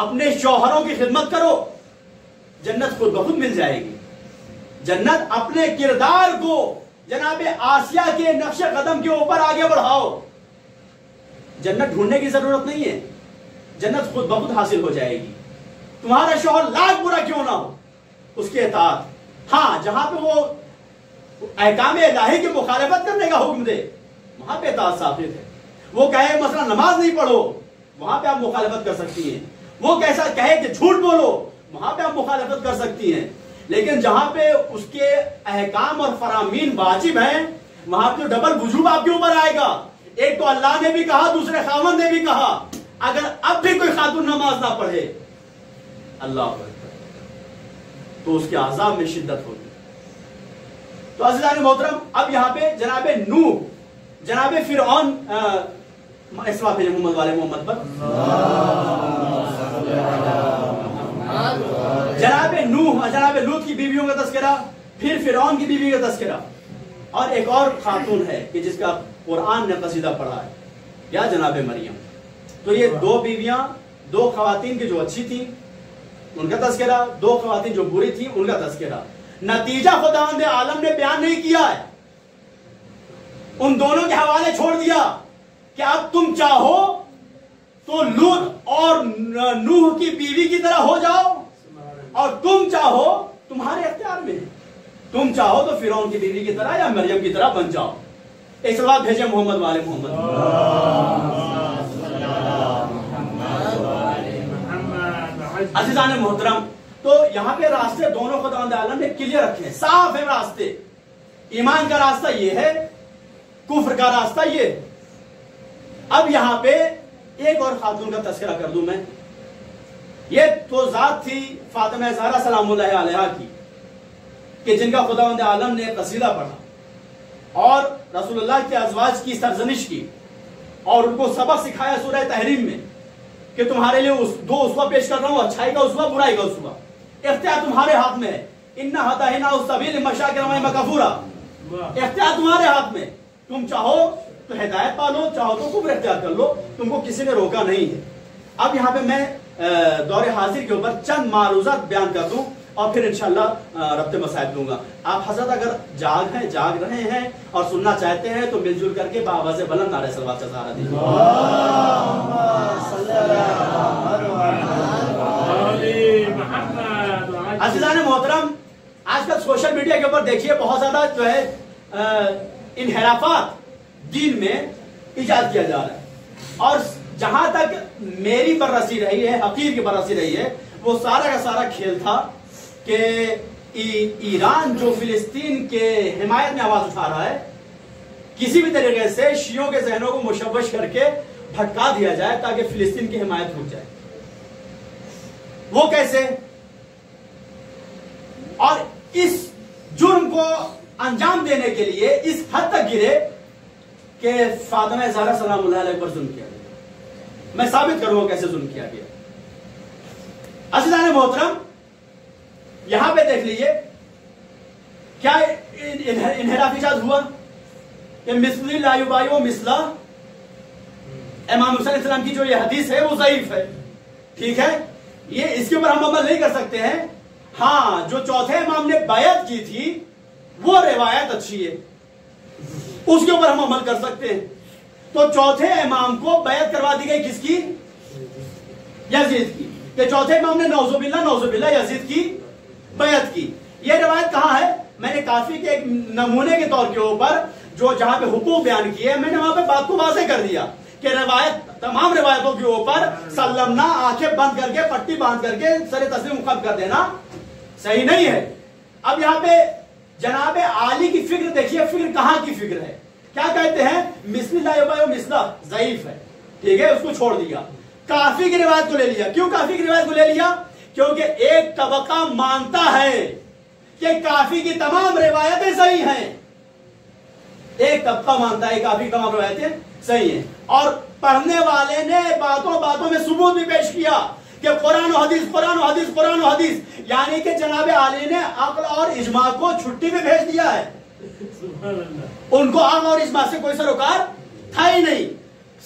अपने शौहरों की खिदमत करो, जन्नत खुद ब खुद मिल जाएगी। जन्नत अपने किरदार को जनाब आसिया के नक्श कदम के ऊपर आगे बढ़ाओ। जन्नत ढूंढने की जरूरत नहीं है, जन्नत खुद ब खुद हासिल हो जाएगी। तुम्हारा शौहर लाख बुरा क्यों ना हो, उसके इताअत। हाँ, जहां पे वो अहकाम इलाही की मुखालफत करने का हुक्म दे वहां पे इताअत साबित है। वो कहे मसलन नमाज नहीं पढ़ो, वहां पे आप मुखालफत कर सकती हैं। वो कैसा कहे कि झूठ बोलो, वहां पे आप मुखालफत कर सकती हैं, लेकिन जहां पे उसके अहकाम और फरामीन वाजिब हैं वहां पे डबल वजूब आपके ऊपर आएगा। एक तो अल्लाह ने भी कहा, दूसरे खामन ने भी कहा। अगर अब भी कोई खातून नमाज ना पढ़े अल्लाह तो उसके आजाब में शिद्दत होगी। तो अज़ीज़ान मोहतरम, अब यहां पे जनाबे नूह, जनाबे फिरौन मोहम्मद वाले मोहम्मद पर जनाबे नूह, जनाबे लूत की बीवियों का तस्करा, फिर फिरौन की बीवी का तस्करा, और एक और खातून है कि जिसका कुरान ने कसीदा पढ़ा है या जनाबे मरियम। तो ये दो बीवियां, दो खवातीन की जो अच्छी थी उनका तस्करा, दो खवातीन जो बुरी थी उनका तस्करा। नतीजा खुदावंद आलम ने बयान नहीं किया है, उन दोनों के हवाले छोड़ दिया कि अब तुम चाहो तो लूत और नूह की बीवी की तरह हो जाओ, और तुम चाहो, तुम्हारे अख्तियार में, तुम चाहो तो फिरौन की बीवी की तरह या मरियम की तरह बन जाओ। एक सलात भेजे मोहम्मद वाले मोहम्मद। अज़ीज़ान मोहतरम, तो यहाँ पे रास्ते दोनों खुदावंद आलम ने क्लियर रखे हैं, साफ है रास्ते। ईमान का रास्ता ये है, कुफ्र का रास्ता ये। अब यहाँ पे एक और खातून का तस्करा कर दूं मैं। ये तो जात थी फातिमा ज़हरा सलामुल्लाह अलैहा की कि जिनका खुदावंद आलम ने कसीदा पढ़ा और रसूलुल्लाह के अज़वाज की सरजनिश की और उनको सबक सिखाया सूरह तहरीम में कि तुम्हारे लिए दो उसवा पेश कर रहा हूं, अच्छाई का उसवा, बुराई का उसवा, इख्तियार तुम्हारे हाथ में है। इन्ना हदायना उस्सबील मशाकिर मकफूरा, इख्तियार तुम्हारे हाथ में, तुम चाहो तो हिदायत पा लो, चाहो तो कुफ्र इख्तियार कर लो, तुमको किसी ने रोका नहीं है। अब यहाँ पे मैं दौरे हाजिर के ऊपर चंद मारूजात बयान कर दूं और फिर इंशाअल्लाह रब्ते मसाइब दूंगा। आप हजरत अगर जाग रहे हैं और सुनना चाहते हैं तो मिलजुल करके बावाज़े बुलंद नारे सलवात का सहारा दीजिए। अज़ीज़ान मोहतरम, आजकल सोशल मीडिया के ऊपर देखिए बहुत ज्यादा जो है इनहराफात दीन में इजाद किया जा रहा है, और जहां तक मेरी बररसी रही है, हकीर की बररसी रही है, वो सारा का सारा खेल था कि ईरान जो फिलिस्तीन के हिमायत में आवाज उठा रहा है किसी भी तरीके से शियों के जहनों को मुशव्वश करके भटका दिया जाए ताकि फिलिस्तीन की हिमायत हो जाए। वो कैसे? और इस जुर्म को अंजाम देने के लिए इस हद तक गिरे कि फातिमा ज़हरा सलामुल्लाह अलैहा पर जुल्म किया गया। मैं साबित करूंगा कैसे जुल्म किया गया। अज़ीज़ान मोहतरम, यहां पे देख लीजिए क्या इनहराफ इजाद हुआ कि मिस्ली ला युबायु मिस्ला। इमाम हुसैन अलैहिस्सलाम की जो ये हदीस है वो ज़ईफ है, ठीक है, ये इसके ऊपर हम अमल नहीं कर सकते हैं। हाँ, जो चौथे इमाम ने बायत की थी वो रिवायत अच्छी है, उसके ऊपर हम अमल कर सकते हैं। तो चौथे इमाम को बायत करवा दी गई किसकी? यजीद की। कि चौथे इमाम ने नौजुबिल्ला यजीद की बायत की। ये रिवायत कहाँ है? मैंने काफी के एक नमूने के तौर के ऊपर जो जहां पे हुकूक बयान किए मैंने वहां पे बात को वाज़ेह कर दिया कि रिवायत, तमाम रिवायतों के ऊपर सल्लमना, आंखें बंद करके पट्टी बांध करके सर तस्लीम खत्म कर देना सही नहीं है। अब यहां पे जनाबे आली की फिक्र देखिए, फिक्र कहां की फिक्र है, क्या कहते हैं, मिस्लिल्लाह मिस्ला ज़ईफ है, ठीक है, उसको छोड़ दिया, काफी की रिवायत को ले लिया। क्यों काफी की रिवायत को ले लिया? क्योंकि एक तबका मानता है कि काफी की तमाम रिवायतें सही हैं, एक तबका मानता है काफी की तमाम रिवायतें सही हैं, और पढ़ने वाले ने बातों बातों में सबूत भी पेश किया कि कुरान और हदीस, कुरान और हदीस, कुरान और हदीस, यानी कि जनाब आली ने अक्ल और इज्मा को छुट्टी में भेज दिया है। उनको अक्ल और इज्मा से कोई सरोकार था ही नहीं,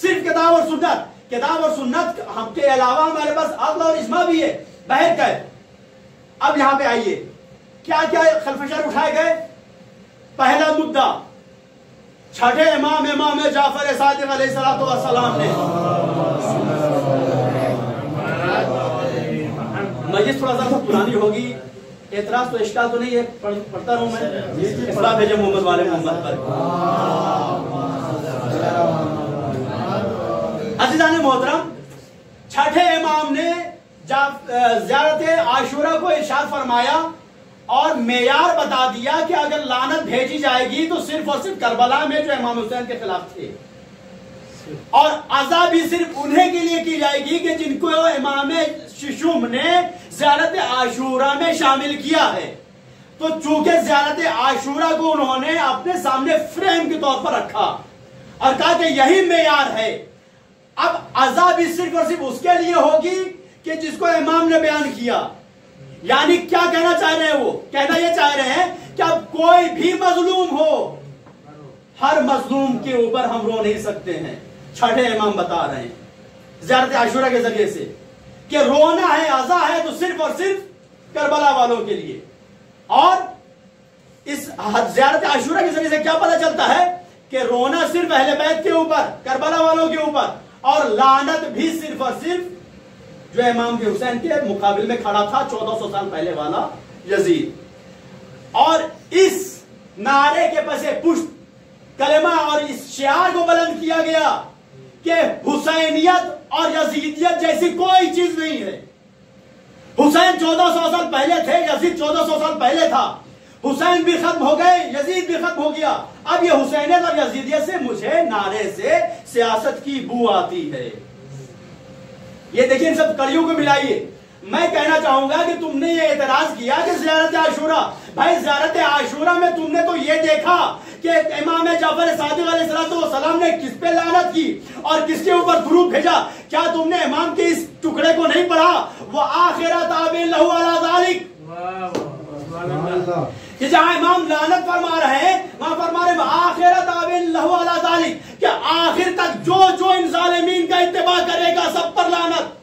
सिर्फ किताब और सुन्नत, किताब और सुन्नत के अलावा हमारे पास अक्ल और इज्मा भी है, बहर का है। अब यहां पे आइए क्या क्या खलफशार उठाए गए। पहला मुद्दा, छठे इमाम जाफर सादिक़ अलैहिस्सलातु वस्सलाम ने, मजलिस थोड़ा सा पुरानी होगी, एतराज तो इश्काल तो नहीं है, पढ़ता रहूं मैं। इस्लाह भेजे मोहम्मद वाले मोहम्मद पर। अज़ीज़ान मोहतरम, छठे इमाम ने ज़ियारत आशूरा को इरशाद फरमाया और मेयार बता दिया कि अगर लानत भेजी जाएगी तो सिर्फ और सिर्फ करबला में जो इमाम हुसैन के खिलाफ थे, और अजा भी सिर्फ उन्हें के लिए की जाएगी कि जिनको इमाम शिशुम ने ज़ियारत आशूरा में शामिल किया है। तो चूंकि ज़ियारत आशूरा को उन्होंने अपने सामने फ्रेम के तौर पर रखा और कहा कि यही मेयार है। अब अजा भी सिर्फ और सिर्फ उसके लिए होगी कि जिसको इमाम ने बयान किया। यानी क्या कहना चाह रहे हैं वो? कहना ये चाह रहे हैं कि अब कोई भी मजलूम हो, हर मजलूम के ऊपर हम रो नहीं सकते हैं। छठे इमाम बता रहे हैं ज़ियारत आशूरा के जरिए से कि रोना है, अजा है तो सिर्फ और सिर्फ करबला वालों के लिए। और इस ज़ियारत आशूरा के जरिए से क्या पता चलता है कि रोना सिर्फ अहले बैत के ऊपर, करबला वालों के ऊपर, और लानत भी सिर्फ और सिर्फ जो इमाम हुसैन के मुकाबले में खड़ा था 1400 साल पहले वाला यजीद। और इस नारे के पसे पुष्ट कलमा और इस शियार को बुलंद किया गया कि हुसैनियत और यजीदियत जैसी कोई चीज नहीं है। हुसैन 1400 साल पहले थे, यजीद 1400 साल पहले था। हुसैन भी खत्म हो गए, यजीद भी खत्म हो गया। अब ये हुसैनियत और यजीदियत से मुझे नारे से सियासत की बू आती है। ये देखिए इन सब कड़ियों को मिलाइए। मैं कहना चाहूंगा कि तुमने ये एतराज किया कि ज़ियारत आशूरा, भाई ज़ियारत आशूरा में तुमने तो ये देखा कि इमाम जाफर सादिक अलैहिस्सलाम ने किस पे लानत की और किसके ऊपर दुरूद भेजा। क्या तुमने इमाम के इस टुकड़े को नहीं पढ़ा? वो आखिरा ताबे लहू अला ज़ालिक, कि जहाँ इमाम लानत फरमा रहे हैं वहां फरमा रहे आखिरा ताबे लहू अला ज़ालिक, कि आखिर तक जो जो इन ज़ालिमीन का इत्तिबा करेगा सब पर लानत।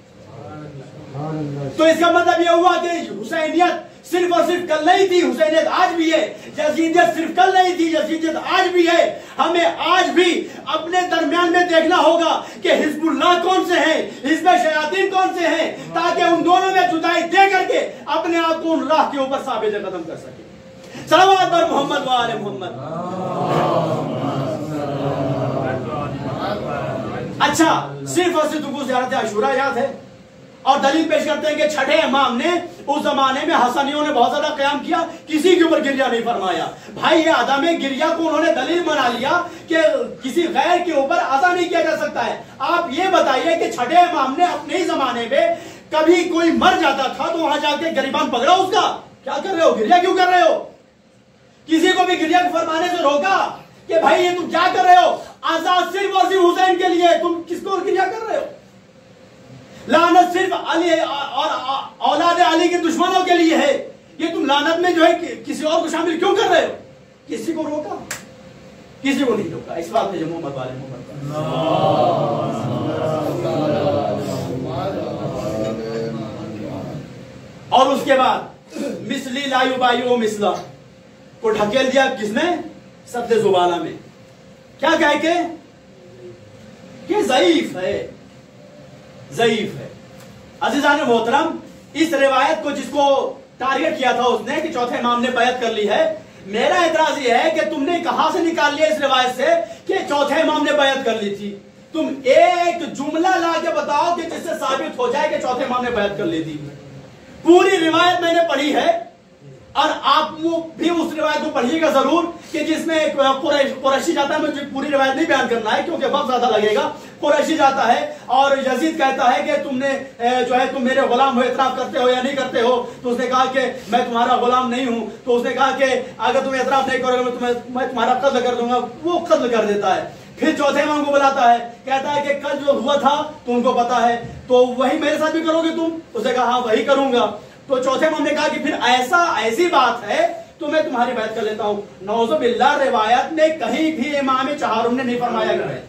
तो इसका मतलब यह हुआ कि हुसैनियत सिर्फ और सिर्फ कल नहीं थी, हुसैनियत आज भी है। यजीदियत सिर्फ कल नहीं थी, यजीदियत आज भी है। हमें आज भी अपने दरमियान में देखना होगा कि हिज़्बुल्लाह कौन से हैं, हिज़्बे शयातीन कौन से हैं, ताकि उन दोनों में जुदाई दे करके अपने आप को उन राह के ऊपर साबित कदम कर सके। सलावत पर मोहम्मद व आले मोहम्मद। अच्छा, सिर्फ और सिर्फ ज़ियारत आशूरा याद है और दलील पेश करते हैं कि छठे इमाम ने उस जमाने में हसनियों ने बहुत ज्यादा क़याम किया, किसी के ऊपर गिरिया नहीं फरमाया। भाई ये अदम गिरिया को उन्होंने दलील बना लिया कि किसी गैर के ऊपर अदा नहीं किया जा सकता है। आप ये बताइए कि छठे इमाम ने अपने ही जमाने में कभी कोई मर जाता था तो वहां जाके गरीबान पकड़ा उसका, क्या कर रहे हो, गिरिया क्यों कर रहे हो? किसी को भी गिरिया फरमाने से रोका कि भाई ये तुम क्या कर रहे हो? आजाद सिर्फ और सिर्फ हुसैन के लिए, तुम किसको गिरिया कर रहे हो? लानत सिर्फ अली और औलाद अली के दुश्मनों के लिए है, ये तुम लानत में जो है किसी और को शामिल क्यों कर रहे हो? किसी को रोका? किसी को नहीं रोका। इस बात में जो मोहम्मद वाले मोहम्मद। और उसके बाद मिसली लायु बायु मिसला को ढकेल दिया किसने? सब्ज़ ज़ुबाला में क्या कह के ज़ईफ है, ज़ईफ है। अज़ीज़ान मोहतरम, इस रिवायत को जिसको टारगेट किया था उसने कि चौथे इमाम ने बैत कर ली है, मेरा एतराज यह है कि तुमने कहां से निकाल लिया इस रिवायत से कि चौथे इमाम ने बैत कर ली थी। तुम एक जुमला ला के बताओ कि जिससे साबित हो जाए कि चौथे इमाम ने बैत कर ली थी। पूरी रिवायत मैंने पढ़ी है और आप वो भी उस रिवायत को पढ़िएगा जरूर कि जिसमें कुरैशी जाता है। मुझे पूरी रिवायत नहीं बयान करना है क्योंकि वक्त ज्यादा लगेगा। कुरैशी जाता है और यजीद कहता है कि तुमने जो है तुम मेरे गुलाम हो, एतराफ करते हो या नहीं करते हो? तो उसने कहा कि मैं तुम्हारा गुलाम नहीं हूं। तो उसने कहा कि अगर तुम एतराफ नहीं करोगे मैं तुम्हारा कत्ल कर दूंगा। वो कत्ल कर देता है। फिर चौथे इमाम को बुलाता है, कहता है कि कल जो हुआ था तुमको पता है, तो वही मेरे साथ भी करोगे तुम? उसने कहा हाँ वही करूंगा। तो चौथे इमाम ने कहा कि फिर ऐसा ऐसी बात है तो मैं तुम्हारी बैत कर लेता हूं। नौजुबिल्लाह, रिवायत में कहीं भी इमाम चहारुम ने नहीं फरमाया गया है,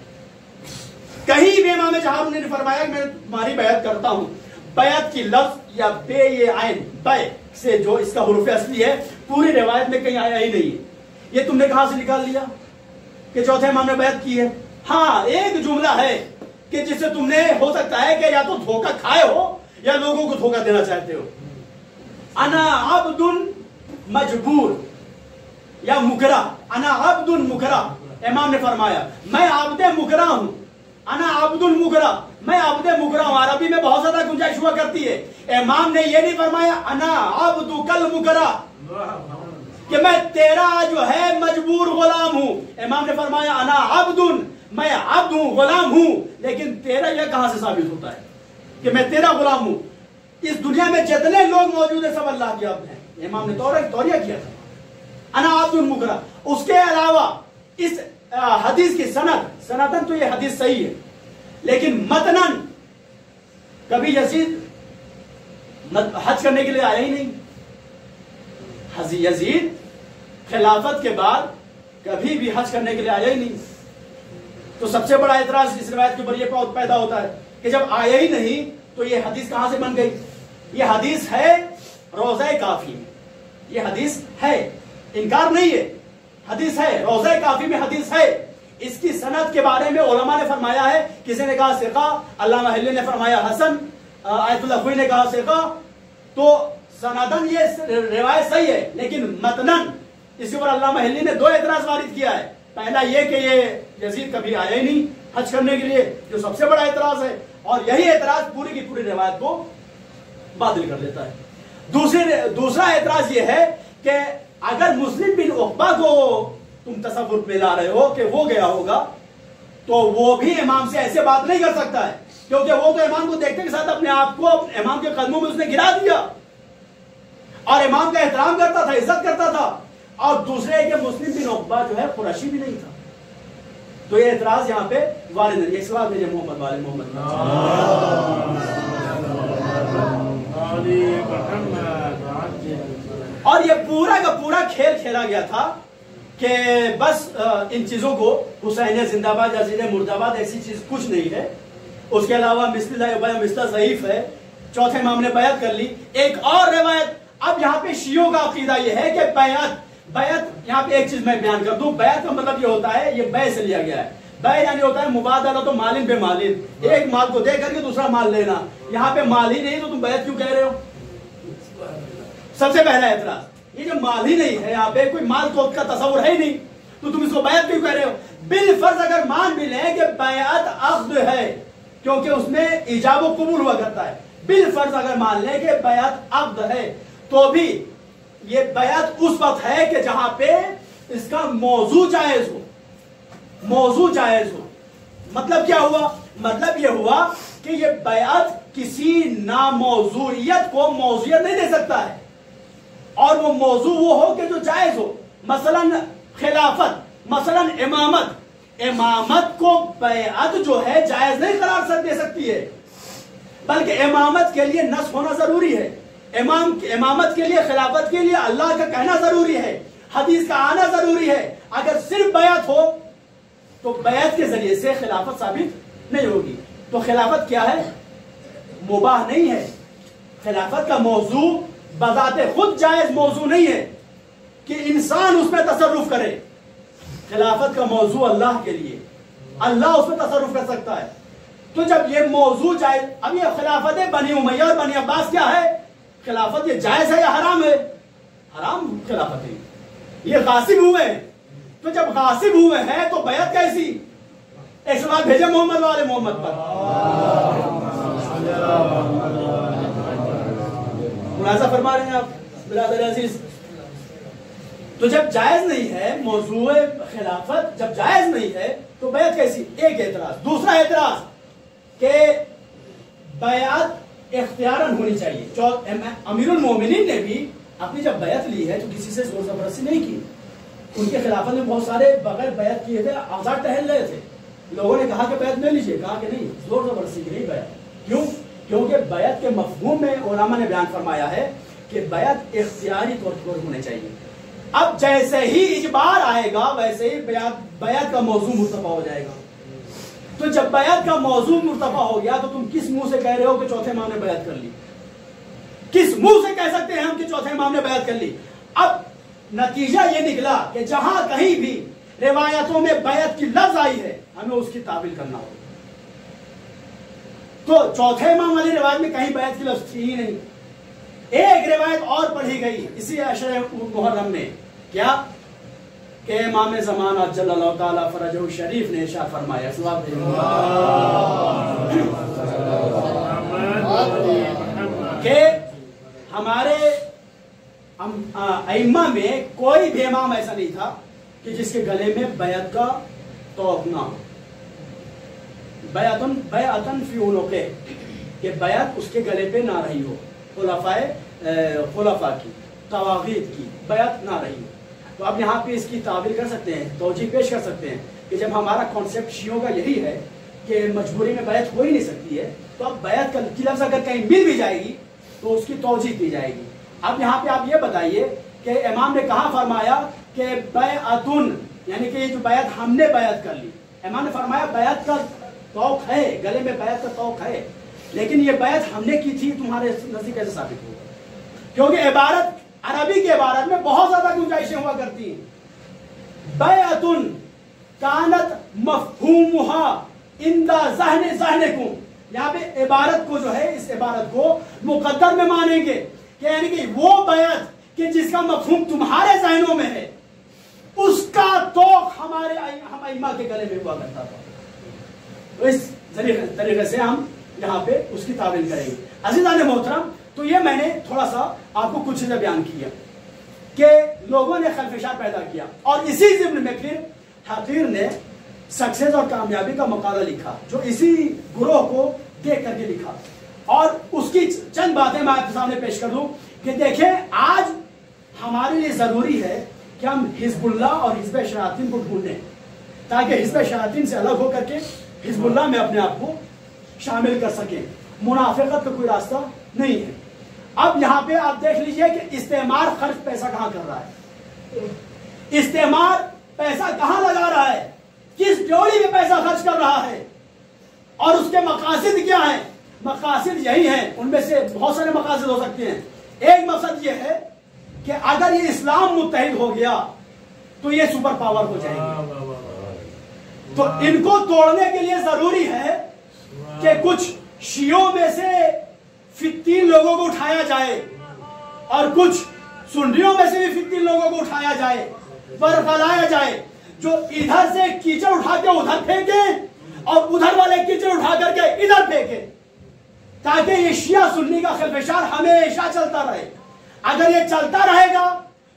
कहीं भी इमाम चहारुम ने नहीं फरमाया कि मैं तुम्हारी बैत करता हूं। बैत की लफ्ज या बे ये आयन बे से जो इसका हुरूफ असली है पूरी रिवायत में कहीं आया ही नहीं है। ये तुमने कहां से निकाल लिया कि चौथे इमाम ने बैत की है? हाँ, एक जुमला है कि जिससे तुमने हो सकता है कि या तो धोखा खाए हो या लोगों को धोखा देना चाहते हो। अना अब्दुन मजबूर या मुकरा, अना अब्दुन मुकरा, इमाम ने फरमाया मैं आब्दे मुकरा हूं। अना अब्दुल मुगरा, मैं अब्दे मुगरा हूँ। अरबी में बहुत ज्यादा गुंजाइश हुआ करती है। इमाम ने ये नहीं फरमाया अना अब्दु कल मुगरा कि मैं तेरा जो है मजबूर गुलाम हूँ। इमाम ने फरमाया अना अब्दुन, मैं अब्द हूँ, गुलाम हूँ। लेकिन तेरा यह कहां से साबित होता है कि मैं तेरा गुलाम हूँ? इस दुनिया में जितने लोग मौजूद है सब अल्लाह के अब्द हैं। इमाम ने तौरिया किया था अना अब्दुल मुगरा। उसके अलावा इस हदीस की सनतन तो ये हदीस सही है, लेकिन मतनन कभी यजीद हज करने के लिए आया ही नहीं। हजी यजीद खिलाफत के बाद कभी भी हज करने के लिए आया ही नहीं। तो सबसे बड़ा एतराज इस रिवायत के ऊपर यह पैदा होता है कि जब आया ही नहीं तो यह हदीस कहां से बन गई? यह हदीस है रोजा काफी में, यह हदीस है, इनकार नहीं है, हदीस है रोजा काफी में, हदीस है। इसकी सनद के बारे में उलमा ने फरमाया है, किसी ने कहा सिका, अल्लामा हिल्ली ने फरमाया हसन, आयतुल्लाह खुई ने कहा सिका। तो सनदन ये रिवायत सही है, लेकिन मतनन इसी पर अल्लामा हिल्ली ने दो एतराज वारिद किया है। पहला ये कि ये यजीद कभी आया ही नहीं हज करने के लिए, जो सबसे बड़ा एतराज है, और यही एतराज पूरी की पूरी रिवायत को बातिल कर देता है। दूसरा एतराज ये है कि अगर मुस्लिम बिन उकबा को तुम तसव्वुर में ला रहे हो कि वो गया होगा, तो वो भी इमाम से ऐसे बात नहीं कर सकता है, क्योंकि वो तो इमाम को देखते के साथ अपने आप को इमाम के कदमों में उसने गिरा दिया और इमाम का एहतराम करता था, इज्जत करता था। और दूसरे के मुस्लिम बिन उकबा जो है कुरैशी भी नहीं था। तो ये एतराज यहाँ पे वारिद है। इस बात में मोहम्मद वाले मोहम्मद, और ये पूरा का पूरा खेल खेला गया था कि बस इन चीजों को हुसैन जिंदाबाद या जीने मुर्दाबाद ऐसी चीज कुछ नहीं है। उसके अलावा मिसला ज़ईफ है, चौथे मामले बैत कर ली। एक और रिवायत, अब यहाँ पे शियों का अकीदा ये है कि बैत, यहाँ पे एक चीज मैं बयान कर दूं, बैत का मतलब ये होता है, ये बै से लिया गया है, बै यानी होता है मुबादला तो मालिन बे मालिन, एक माल को दे करके दूसरा माल लेना। यहाँ पे माल ही नहीं तो तुम बैत क्यों कह रहे हो? सबसे पहला एतराज ये, जो माल ही नहीं है, यहाँ पे कोई माल तो का तस्वुर है ही नहीं, तो तुम इसको बैत क्यों कह रहे हो? बिल फर्ज अगर मान भी लें कि बैत अख्द है, क्योंकि उसमें इजाब व कबूल हुआ करता है, बिल फर्ज अगर मान लें कि बैत अख्द है, तो भी ये बैत उस वक्त है कि जहां पे इसका मौजू जायज हो। मौजू जायज हो मतलब क्या हुआ? मतलब यह हुआ कि यह बैत किसी नामौजूरियत को मौजूद नहीं दे सकता है, और वो मौजू वो हो कि जो जायज हो। मसलन खिलाफत, मसलन इमामत, इमामत को बैअत जो है जायज नहीं करार दे सकती है, बल्कि इमामत के लिए नस्ख होना जरूरी है, इमामत के लिए, खिलाफत के लिए अल्लाह का कहना जरूरी है, हदीस का आना जरूरी है। अगर सिर्फ बैअत हो तो बैअत के जरिए से खिलाफत साबित नहीं होगी। तो खिलाफत क्या है? मुबाह नहीं है। खिलाफत का मौजू बजाते खुद जायज मौजू नहीं है कि इंसान उसमें तसर्रुफ करे। खिलाफत का मौजू अल्लाह के लिए, अल्लाह उसमें तसर्रुफ कर सकता है। तो जब ये मौजू जायज, अब ये खिलाफत है बनी उमैया और बनी अब्बास, क्या है खिलाफत? ये जायज है या हराम है? हराम खिलाफत है, ये गासिब हुए हैं। तो जब गासिब हुए हैं तो बैत कैसी? एक सवाल भेजे मोहम्मद वाले मोहम्मद पर मुलाजा फरमा रहे हैं आप बिरादर अजीज। तो जब जायज नहीं है मौजूद खिलाफत, जब जायज नहीं है तो बैत कैसी? एक एतराज। दूसरा एतराज के बैत इख्तियारन होनी चाहिए। अमीरुल मोमिनीन ने भी अपनी जब बैत ली है तो किसी से जोर जबरदस्ती नहीं की। उनके खिलाफत में बहुत सारे बगैर बैत किए थे, औजार टहल रहे थे, लोगों ने कहा कि बैत ले लीजिए, कहा कि नहीं, जोर जबरदस्ती की नहीं बैत। क्यों? क्योंकि बैत के मफहूम में उलमा ने बयान फरमाया है कि बैत इख्तियारी तौर पर होने चाहिए। अब जैसे ही इजबार आएगा वैसे ही बैत का मौजू मुर्तफा हो जाएगा। तो जब बैत का मौजू मुर्तफा हो गया तो तुम किस मुंह से कह रहे हो कि चौथे इमाम ने बैत कर ली? किस मुंह से कह सकते हैं हम कि चौथे इमाम ने बैत कर ली? अब नतीजा ये निकला कि जहां कहीं भी रिवायतों में बैत की लफ्ज आई है हमें उसकी ताबील करना होगा। तो चौथे इमाम वाली रिवायत में कहीं बैत की लफ्ज थी ही नहीं। एक रिवायत और पढ़ी गई इसी अशर मुहर्रम में, क्या के इमाम ज़माना जल्लल्लाहु ताला फरजहु शरीफ ने इरशाद फरमाया के हमारे अइम्मा में कोई भी इमाम ऐसा नहीं था कि जिसके गले में बैत का तोहफ ना हो। बैतन फ्यून के बैत उसके गले पे ना रही हो, खुलाफा की तवागीत की बैत ना रही हो। तो आप यहाँ पे इसकी ताबीर कर सकते हैं, तोजीह पेश कर सकते हैं कि जब हमारा कॉन्सेप्ट शियों का यही है कि मजबूरी में बैत हो ही नहीं सकती है, तो अब बैत की लफ्ज़ अगर कहीं मिल भी जाएगी तो उसकी तोजीह की जाएगी। अब यहाँ पे आप ये बताइए कि इमाम ने कहाँ फरमाया कि बैतुन, यानी कि ये जो बैत हमने बैत कर ली, इमाम ने फरमाया बैत का तौक है, गले में बैत का तौक है, लेकिन ये बैत हमने की थी, तुम्हारे नजदीक कैसे साबित होगा? क्योंकि इबारत अरबी की इबारत में बहुत ज्यादा गुंजाइशें हुआ करती हैं। बैतुन कानत मफहूमुहा इंदा ज़हने ज़हनेकुम, यहाँ पे इबारत को जो है इस इबारत को मुकद्दर में मानेंगे, यानी कि वो बैत कि जिसका मफहूम तुम्हारे ज़हनों में है उसका तौक हम अइम्मा के गले में हुआ करता था। तो इस तरीके से हम यहाँ पे उसकी ताबीर करेंगे। अज़ीज़ान मोहतरम, तो ये मैंने थोड़ा सा आपको कुछ चीजें बयान किया कि लोगों ने खलफिशात पैदा किया, और इसी जिम्न में फिर हकीर ने सक्सेस और कामयाबी का मकाला लिखा जो इसी ग्रोह को देख करके लिखा, और उसकी चंद बातें मैं आपके सामने पेश कर दूं कि देखें आज हमारे लिए जरूरी है कि हम हिजबुल्लाह और हिजब शरातीन को ढूंढें, ताकि हिजब शरातीन से अलग होकर के हिजबुल्लाह में अपने आप को शामिल कर सके। मुनाफिकत का कोई रास्ता नहीं है। अब यहाँ पे आप देख लीजिए कि इस्तेमाल खर्च पैसा कहाँ कर रहा है, इस्तेमाल पैसा कहाँ लगा रहा है, किस ड्योरी में पैसा खर्च कर रहा है, और उसके मकासद क्या है। मकासद यही है, उनमें से बहुत सारे मकासद हो सकते हैं। एक मकसद यह है कि अगर ये इस्लाम मुत्तहिद हो गया तो ये सुपर पावर हो जाएगी, तो इनको तोड़ने के लिए जरूरी है कि कुछ शियों में से फित्तीन लोगों को उठाया जाए और कुछ सुन्नियों में से भी फित्तीन लोगों को उठाया जाए, बरखलाया जाए, जो इधर से कीचड़ उठा के उधर फेंके और उधर वाले कीचड़ उठा करके इधर फेंके, ताकि ये शिया सुन्नी का खिलफिशार हमेशा चलता रहे। अगर ये चलता रहेगा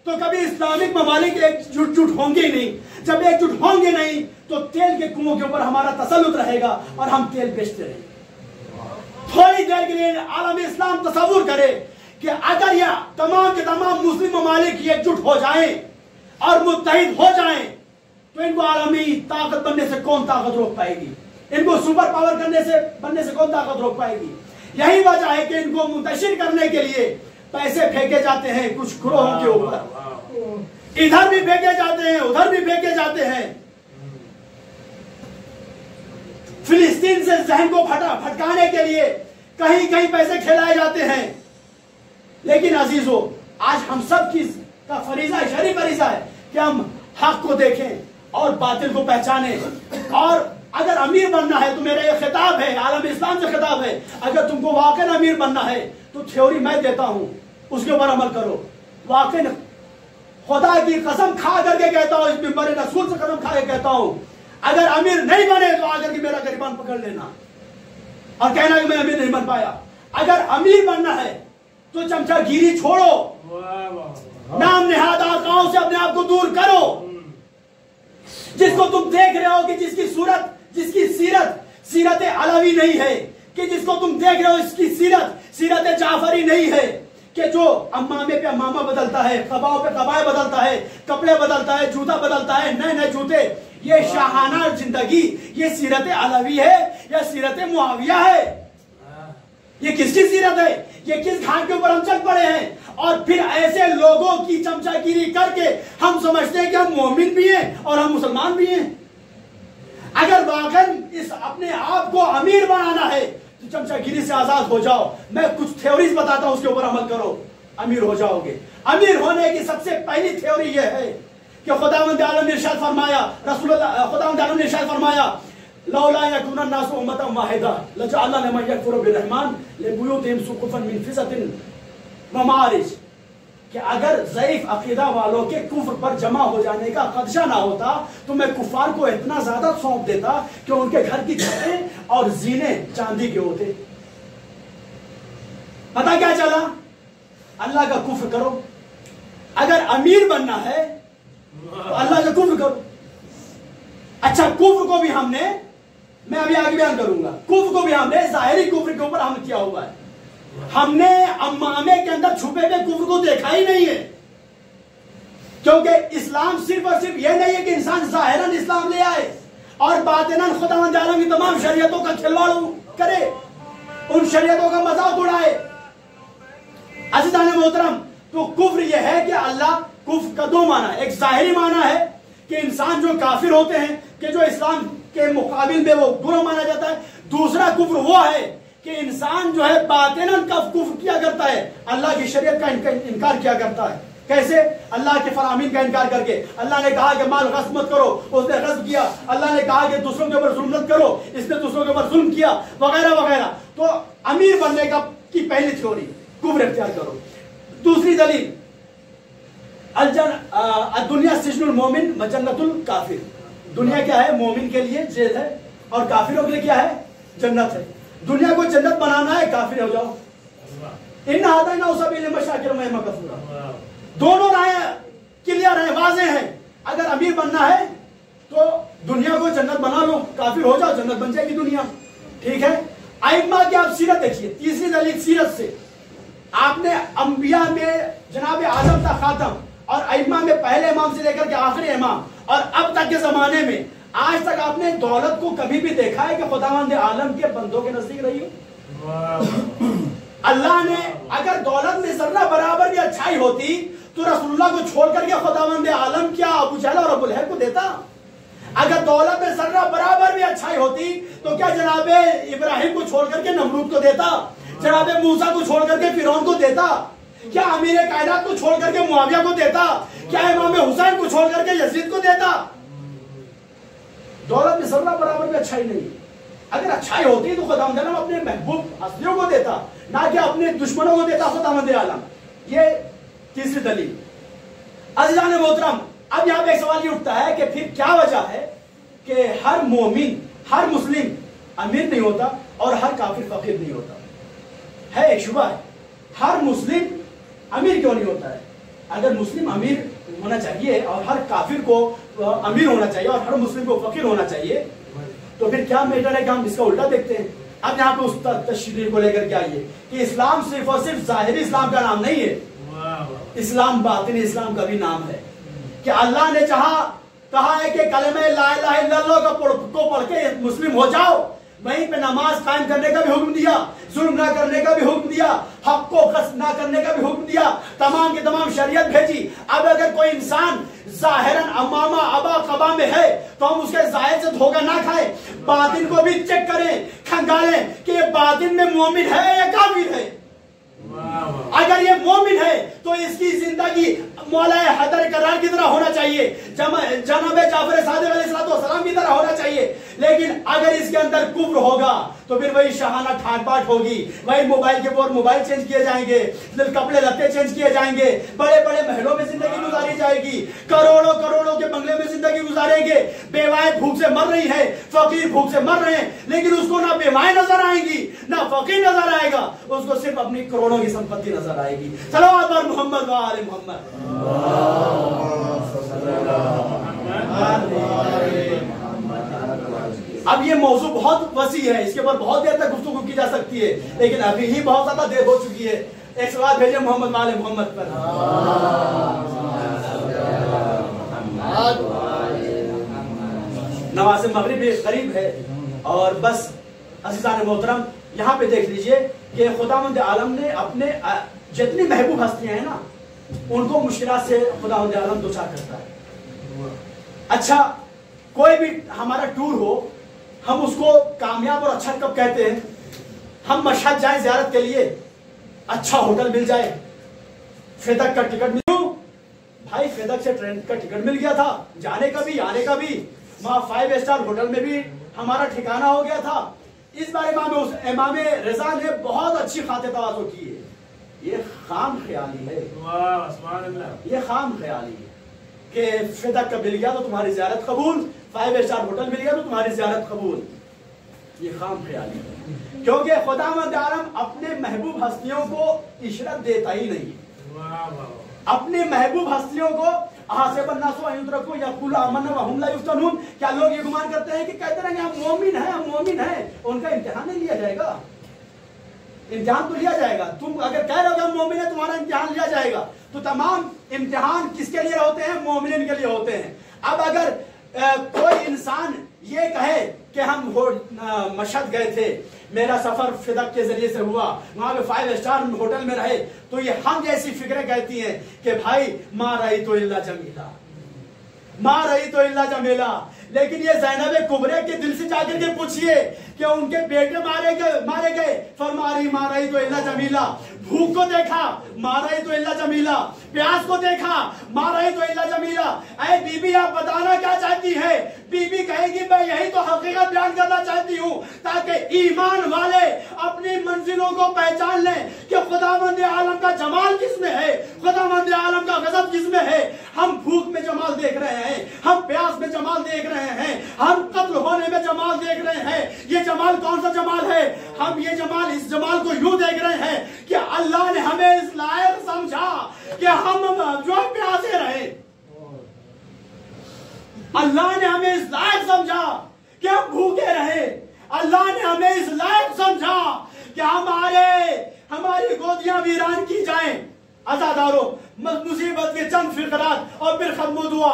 तो कभी इस्लामिक ममालिक एकजुट होंगे ही नहीं, जब एकजुट होंगे नहीं तो तेल के कुओं के ऊपर हमारा तसल्लुत रहेगा और हम तेल बेचते रहेंगे। थोड़ी देर के लिए आलम इस्लाम तसव्वुर करे कि अगर यह तमाम के तमाम मुस्लिम ममालिक एकजुट हो जाएं और मुत्तहिद हो जाएं तो इनको आलमी ताकत बनने से कौन ताकत रोक पाएगी, इनको सुपर पावर बनने से कौन ताकत रोक पाएगी। यही वजह है कि इनको मुंतशिर करने के लिए पैसे फेंके जाते हैं कुछ ग्रोहों के ऊपर, इधर भी फेंके जाते हैं उधर भी फेंके जाते हैं। फिलिस्तीन से जहन को भटकाने के लिए कहीं कहीं पैसे खिलाए जाते हैं। लेकिन अजीजों, आज हम सब की का फरीजा शरीफ फरीजा है कि हम हक को देखें और बातिल को पहचाने, और अगर अमीर बनना है तो मेरा ये खिताब है, आलम इस्लाम से खिताब है, अगर तुमको वाकई अमीर बनना है तो थ्योरी मैं देता हूं, उसके ऊपर अमल करो। वाकई खुदा की कसम खा करके कहता हूं, इस मिंबर रसूल से कसम खा के कहता हूं, अगर अमीर नहीं बने तो आकर के मेरा गिरबान पकड़ लेना और कहना कि मैं अमीर नहीं बन पाया। अगर अमीर बनना है तो चमचागिरी छोड़ो, नाम नेहाद आकाओं से अपने आप को दूर करो। जिसको तुम देख रहे हो कि जिसकी सूरत, जिसकी सीरत सीरत अलवी नहीं है, कि जिसको तुम देख रहे हो इसकी सीरत सीरत जाफरी नहीं है, कि जो अम्मामे पे अम्मामा बदलता है, कबाओं पे कबाए बदलता है, कपड़े बदलता है, जूता बदलता है, नए नए जूते, ये शाहाना जिंदगी, ये सीरत अलवी है या सीरत मुआविया है? ये किसकी सीरत है? ये किस घाट के ऊपर हम चल पड़े हैं? और फिर ऐसे लोगों की चमचागिरी करके हम समझते हैं कि हम मोमिन भी हैं और हम मुसलमान भी हैं। अगर वाकई इस अपने आप को अमीर बनाना है तो चमचागिरी से आजाद हो जाओ। मैं कुछ थ्योरीज बताता हूं, उसके ऊपर अमल करो, अमीर हो जाओगे। अमीर होने की सबसे पहली थ्योरी यह है कि खुदावंद आलम ने इरशाद फरमाया, रसूलुल्लाह खुदावंद आलम ने इरशाद फरमाया, लौला यकुना नासु उम्मतन वाहिदा लजअलना लिमन यकफुरु बिर्रहमान लिबुयूतिहिम सुक़ुफ़न मिन फिज़्ज़तिन व मआरिज। कि अगर ज़ईफ अकीदा वालों के कुफ्र पर जमा हो जाने का खदशा ना होता तो मैं कुफार को इतना ज्यादा सौंप देता कि उनके घर की छतें और जीने चांदी के होते। पता क्या चला? अल्लाह का कुफ्र करो, अगर अमीर बनना है तो अल्लाह का कुफ्र करो। अच्छा, कुफ्र को भी हमने, मैं अभी आगे बयान करूंगा, कुफ्र को भी हमने जाहिरी कुफ्र के ऊपर हमला किया हुआ है। हमने अम्मामे के अंदर छुपे हुए कुफ्र को देखा ही नहीं है, क्योंकि इस्लाम सिर्फ और सिर्फ यह नहीं है कि इंसान जाहिरन इस्लाम ले आए और बातिनन खुदावंद आलम की तमाम शरीयतों का खिलवाड़ करे, उन शरीयतों का मजाक उड़ाए। अज़ीज़ान मोहतरम, तो कुफ्र यह है कि अल्लाह, कुफ्र का दो माना, एक जाहिरी माना है कि इंसान जो काफिर होते हैं कि जो इस्लाम के मुकाबले में वो बुरा माना जाता है, दूसरा कुफ्र वो है कि इंसान जो है बातिनन का कुफ्र किया करता है, अल्लाह की शरीयत का इनकार किया करता है। कैसे? अल्लाह के फरामीन का इनकार करके। अल्लाह ने कहा कि माल गस्म मत करो, उसने गस्म किया। अल्लाह ने कहा कि दूसरों के ऊपर जुल्म मत करो, इसने दूसरों के ऊपर जुल्म किया, वगैरह वगैरह। तो अमीर बनने का की पहली थ्योरी कुफ्र इख्तियार करो। दूसरी दलील दुनिया सिजनुल मोमिन व जन्नतुल काफिर। दुनिया क्या है? मोमिन के लिए जेल है और काफिरों के लिए क्या है? जन्नत है। दुनिया को जन्नत बनाना है, काफिर हो जाओ। इन दोनों राय क्लियर है, वाजे हैं। अगर अमीर बनना है तो दुनिया को जन्नत बना लो, काफिर हो जाओ, जन्नत बन जाएगी दुनिया। ठीक है, आइम्मा की आप सीरत देखिए। तीसरी दलील सीरत से, आपने अंबिया में जनाब आजम तक खातम और आइम्मा में पहले इमाम से लेकर के आखिरी इमाम और अब तक के जमाने में आज तक आपने दौलत को कभी भी देखा है कि खुदावंद आलम के बंदों के नजदीक रही हो? अल्लाह ने, अगर दौलत में जर्रा बराबर भी अच्छाई होती तो रसूलुल्लाह को छोड़ करके खुदावंद आलम क्या अबू जहल और अबू लहब को देता? अगर दौलत में जर्रा बराबर भी अच्छाई होती तो क्या जनाबे इब्राहिम को छोड़ करके नमरूद को देता? जनाबे मूसा को छोड़ करके फिरौन को देता? क्या अमीर कायनात को छोड़ करके मुआविया को देता? क्या इमाम हुसैन को छोड़ करके यजीद को देता? दौलत में जर्रा बराबर भी अच्छाई नहीं। अगर अच्छाई होती तो खुदावंद आलम अपने महबूब हस्तियों को देता, ना कि अपने दुश्मनों को देता खुदावंद आलम। ये तीसरी दलील। अज़ीज़ान मोहतरम, अब यहां पे एक सवाल ये उठता है कि फिर क्या वजह है कि हर मोमिन, हर मुस्लिम अमीर नहीं होता और हर काफिर फकीर नहीं होता? है एक शुबा है, हर मुस्लिम अमीर क्यों नहीं होता है? अगर मुस्लिम अमीर होना चाहिए और हर काफिर को अमीर होना चाहिए और हर मुस्लिम को फकीर होना चाहिए, तो फिर क्या मैटर है कि हम इसका उल्टा देखते हैं? अब यहाँ पे उस तशरीह को लेकर के आइए कि इस्लाम सिर्फ और सिर्फ ज़ाहिरी इस्लाम का नाम नहीं है, इस्लाम बातिनी इस्लाम का भी नाम है। कि अल्लाह ने कहा है कि कलमा ला इलाहा इल्लल्लाह को पढ़ के मुस्लिम हो जाओ, वहीं पे नमाज कायम करने का भी हुक्म दिया, जुल्म ना करने का भी हुक्म दिया, हक को खस ना करने का भी हुक्म दिया, तमाम की तमाम शरीयत भेजी। अब अगर कोई इंसान जाहिरन अमामा अबा कबा में है तो हम उसके जाहिर से धोखा ना खाए, बातिन को भी चेक करें, खंगालें कि ये बातिन में मोमिन है या काफिर है। अगर ये मोमिन है तो इसकी जिंदगी मौलाए हैदर करार की तरह होना चाहिए, जनाबे जाफर सादिक अलैहिस्सलाम की तरह होना चाहिए। लेकिन अगर इसके अंदर कुफ्र होगा तो फिर वही शहाना ठाट बाट होगी, वही मोबाइल के बोर मोबाइल चेंज किए जाएंगे, कपड़े लत्ते चेंज किए जाएंगे, बड़े बड़े महलों में जिंदगी गुजारी जाएगी, करोड़ों करोड़ों के बंगले में जिंदगी गुजारेंगे। बेवाएं भूख से मर रही है, फकीर भूख से मर रहे हैं, लेकिन उसको ना बेवाएं नजर आएंगी, ना फकीर नजर आएगा, उसको सिर्फ अपनी करोड़ों की संपत्ति नजर आएगी। सलावत पर मोहम्मद व आले मोहम्मद। अब ये मौजू बहुत वसी है, इसके ऊपर बहुत देर तक गुफ्तगू की जा सकती है, लेकिन अभी ही बहुत ज्यादा देर हो चुकी है। एक सवाल भेजे मोहम्मद व आले मोहम्मद पर। नमाज मगरिब भी करीब है और बस अज़ीज़ान मोहतरम यहाँ पे देख लीजिए कि खुदावंद आलम ने अपने जितनी महबूब हस्तियां हैं ना, उनको मुश्किल से खुदावंद आलम दुचार करता है। अच्छा, कोई भी हमारा टूर हो, हम उसको कामयाब और अच्छा कब कहते हैं? हम मशहद जाए ज़ियारत के लिए, अच्छा होटल मिल जाए, फेदक का टिकट मिल, भाई फेदक से ट्रेन का टिकट मिल गया था जाने का भी आने का भी, वहाँ 5 स्टार होटल में भी हमारा ठिकाना हो गया था। इस बार इमाम रज़ा ने बहुत अच्छी खातिर तवाज़ो की है ये खाम ख्याली है, ये खाम ख्याली है कि फिदा कब मिल गया तो तुम्हारी ज़ियारत कबूल, 5 स्टार होटल मिल गया तो तुम्हारी ज़ियारत कबूल। ये खाम ख्याली है क्योंकि खुदावंद आलम अपने महबूब हस्तियों को इशरत देता ही नहीं है, अपने महबूब हस्तियों को क्या लोग ये गुमान करते हैं कि कहते रहेंगे हम मोमिन हैं, हम मोमिन हैं, उनका इम्तिहान नहीं लिया जाएगा। इम्तिहान तो लिया जाएगा, तुम अगर कह रहे हो हम मोमिन है तुम्हारा इम्तिहान लिया जाएगा, तो तमाम इम्तिहान किसके लिए होते हैं? मोमिन के लिए होते हैं। अब अगर कोई इंसान ये कहे कि हम मशहद गए थे, मेरा सफर फिदक के जरिए से हुआ, वहां पे 5 स्टार होटल में रहे, तो ये हम जैसी फिक्रें कहती हैं कि भाई माँ रही तो इल्ला जमीला, माँ रही तो इल्ला जमीला। लेकिन ये ज़ैनब कुबरा के दिल से जाकर के पूछिए कि उनके बेटे मारे गए, फरमारी माँ रही तो इल्ला जमीला। भूख को देखा, माँ रही तो इल्ला जमीला। प्यास को देखा, माँ रही तो इल्ला जमीला। अरे बीबी आप बताना क्या चाहती है? बीबी कहेगी मैं यही तो हकीकत बयान करना चाहती हूँ ताकि ईमान वाले अपनी मंजिलों को पहचान लें कि खुदावंद आलम का जमाल किसमें है, खुदावंद आलम का गजब किसमें है। हम भूख में जमाल देख रहे हैं, हम प्यास में जमाल देख रहे हैं, हम कत्ल होने में जमाल देख रहे हैं। ये जमाल कौन सा जमाल है? हम ये जमाल, इस जमाल को यूं देख रहे हैं कि अल्लाह ने हमें इस लायक समझा कि हम जो प्यासे रहे, अल्लाह ने हमें इस लायक समझा कि हम भूखे रहे, अल्लाह ने हमें इस लायक समझा कि हमारी गोदियां वीरान की जाएं। अज़ादारों, मुसीबत के चंद फिकरात और फिर खत्म दुआ।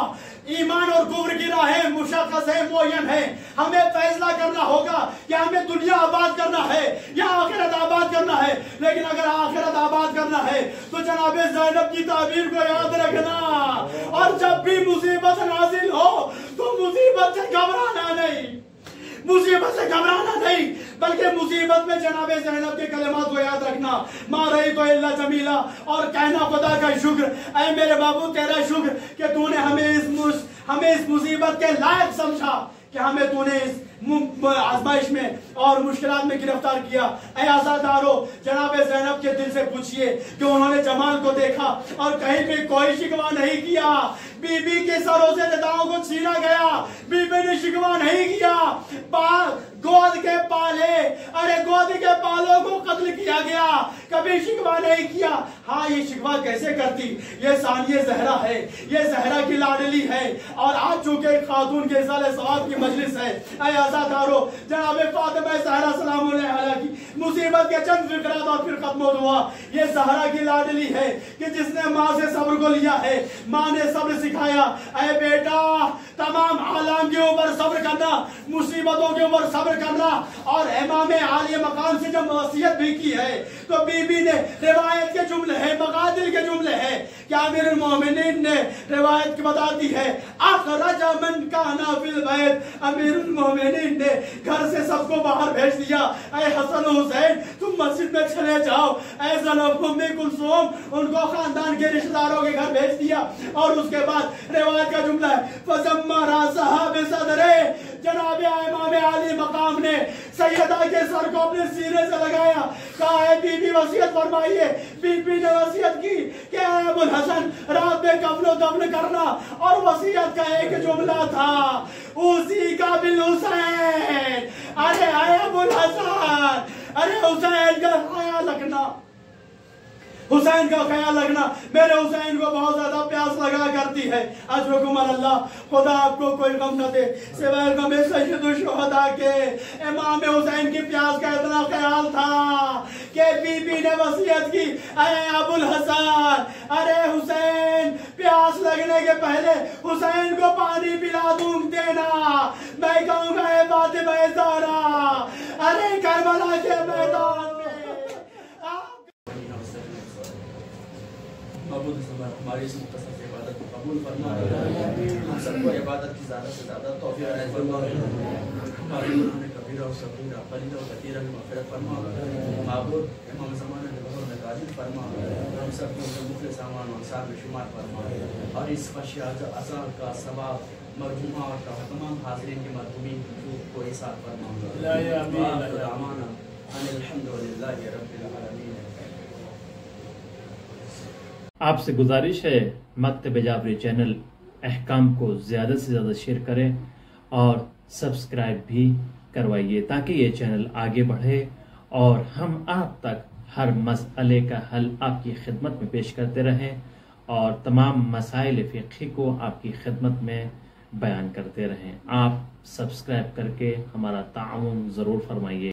ईमान और कुब्र की राहें मुशक्कत है, मोयन है। हमें फैसला करना होगा कि हमें दुनिया आबाद करना है या आखिरत आबाद करना है। लेकिन अगर आखिरत आबाद करना है तो जनाब ज़ैनब की ताबीर को याद रखना, और जब भी मुसीबत नाजिल हो तो मुसीबत से घबराना नहीं, मुसीबत से घबराना नहीं, बल्कि मुसीबत में जनाब ज़ैनब के कलमात को याद रखना, माँ रही तो इल्ला जमीला, और कहना खुदा का शुक्र, ऐ मेरे बाबू तेरा शुक्र कि तूने हमें इस मुसीबत के लायक समझा कि हमें तूने इस आजमाइश में और मुश्किलात में गिरफ्तार किया। ऐ आज़ादारो, जनाब ज़ैनब के दिल से पूछिए कि उन्होंने जमाल को देखा और कहीं भी कोई शिकवा नहीं किया। बीबी के सरों से लताओं को छीना गया, बीबी ने शिकवा नहीं किया। गोद के पाले, अरे गोद के पालों को कत्ल किया गया, कभी शिकवा नहीं किया। हाँ, ये शिकवा कैसे करती? ये सानिया ज़हरा है, ये ज़हरा की लाडली है, और आज चूंकि खातून के साले सवाब की मजलिस है, जनाब फातिमा ज़हरा सलाम अलैहा की मुसीबत के चंद फिकरात और फिर खत्म दुआ। ये ज़हरा की लाडली है कि जिसने माँ से सब्र को लिया है, माँ ने सब्र सिखाया, ऐ बेटा तमाम आलम के ऊपर सब्र करना, मुसीबतों के ऊपर सब्र करना। और इमाम आलिया मकाम से जब वसीयत भी की है तो बीबी ने रिवायत के जुमले हैं, मकादिल के जुमले हैं, क्या अमीरुल मोमिनीन ने रिवायत की बताती है, अखरज मन काना फिल बैत, अमीरुल मोमिनीन ने घर से सबको बाहर भेज दिया। ऐ हसन हुसैन तुम मस्जिद में चले जाओ, ऐ ज़ैनब उम्मे कुलसूम उनको खानदान के रिश्तेदारों के घर भेज दिया। और उसके बाद रिवायत का जुमला है, फजम्मा रासहा बिसदरे, जनाब इमाम आली मकाम ने सैयदा के सर को अपने सीने से लगाया, कहा है बीबी वसीयत फरमाइए। बीबी ने वसीयत की कि अबुल हसन रात में कफन दफन करना, और वसीयत का एक जुमला था, उसी का बिल हुसैन, अरे अबुल हसन, अरे हुसैन का ख्याल रखना, हुसैन का ख्याल रखना। मेरे हुसैन को बहुत ज्यादा प्यास लगा करती है। अजरकुम अल्लाह, खुदा आपको कोई गम न दे सिवाय गम सैयदुश्शुहदा के। इमाम हुसैन की प्यास का इतना ख्याल था कि बीबी ने वसीयत की, अरे अबुल हसन, अरे हुसैन, प्यास लगने के पहले हुसैन को पानी पिला दूं देना। मैं कहूँगा ये बातें बेदारा, अरे करबला के मैदान मबूद हमारी इस मुख्तसर इबादत को कबूल फरमा, हम सबको इबादत की ज़्यादा से ज़्यादा तौफीक़ अता फरमा, हमारे कबीरा और सगीरा, क़लीला और कतीरा में मग़फ़िरत फरमा, मबूद इमाम ज़माना के बज़ौर नज़ीर फरमा, हम सबको मुख़लिस अमान और अंसार में शुमार फरमा, और इस ख़शियात अज़ान का सवाब मरजुमा और तमाम हाज़िरीन के मरहूमीन को इसार फरमा। अनिल हम्दुलिल्लाह रब्बिल आलमीन। आपसे गुजारिश है मकतब जाबरी चैनल अहकाम को ज़्यादा से ज़्यादा शेयर करें और सब्सक्राइब भी करवाइए ताकि ये चैनल आगे बढ़े और हम आप तक हर मसले का हल आपकी खिदमत में पेश करते रहें और तमाम मसाइल फ़िक़ही को आपकी खिदमत में बयान करते रहें। आप सब्सक्राइब करके हमारा ताउन ज़रूर फरमाइए।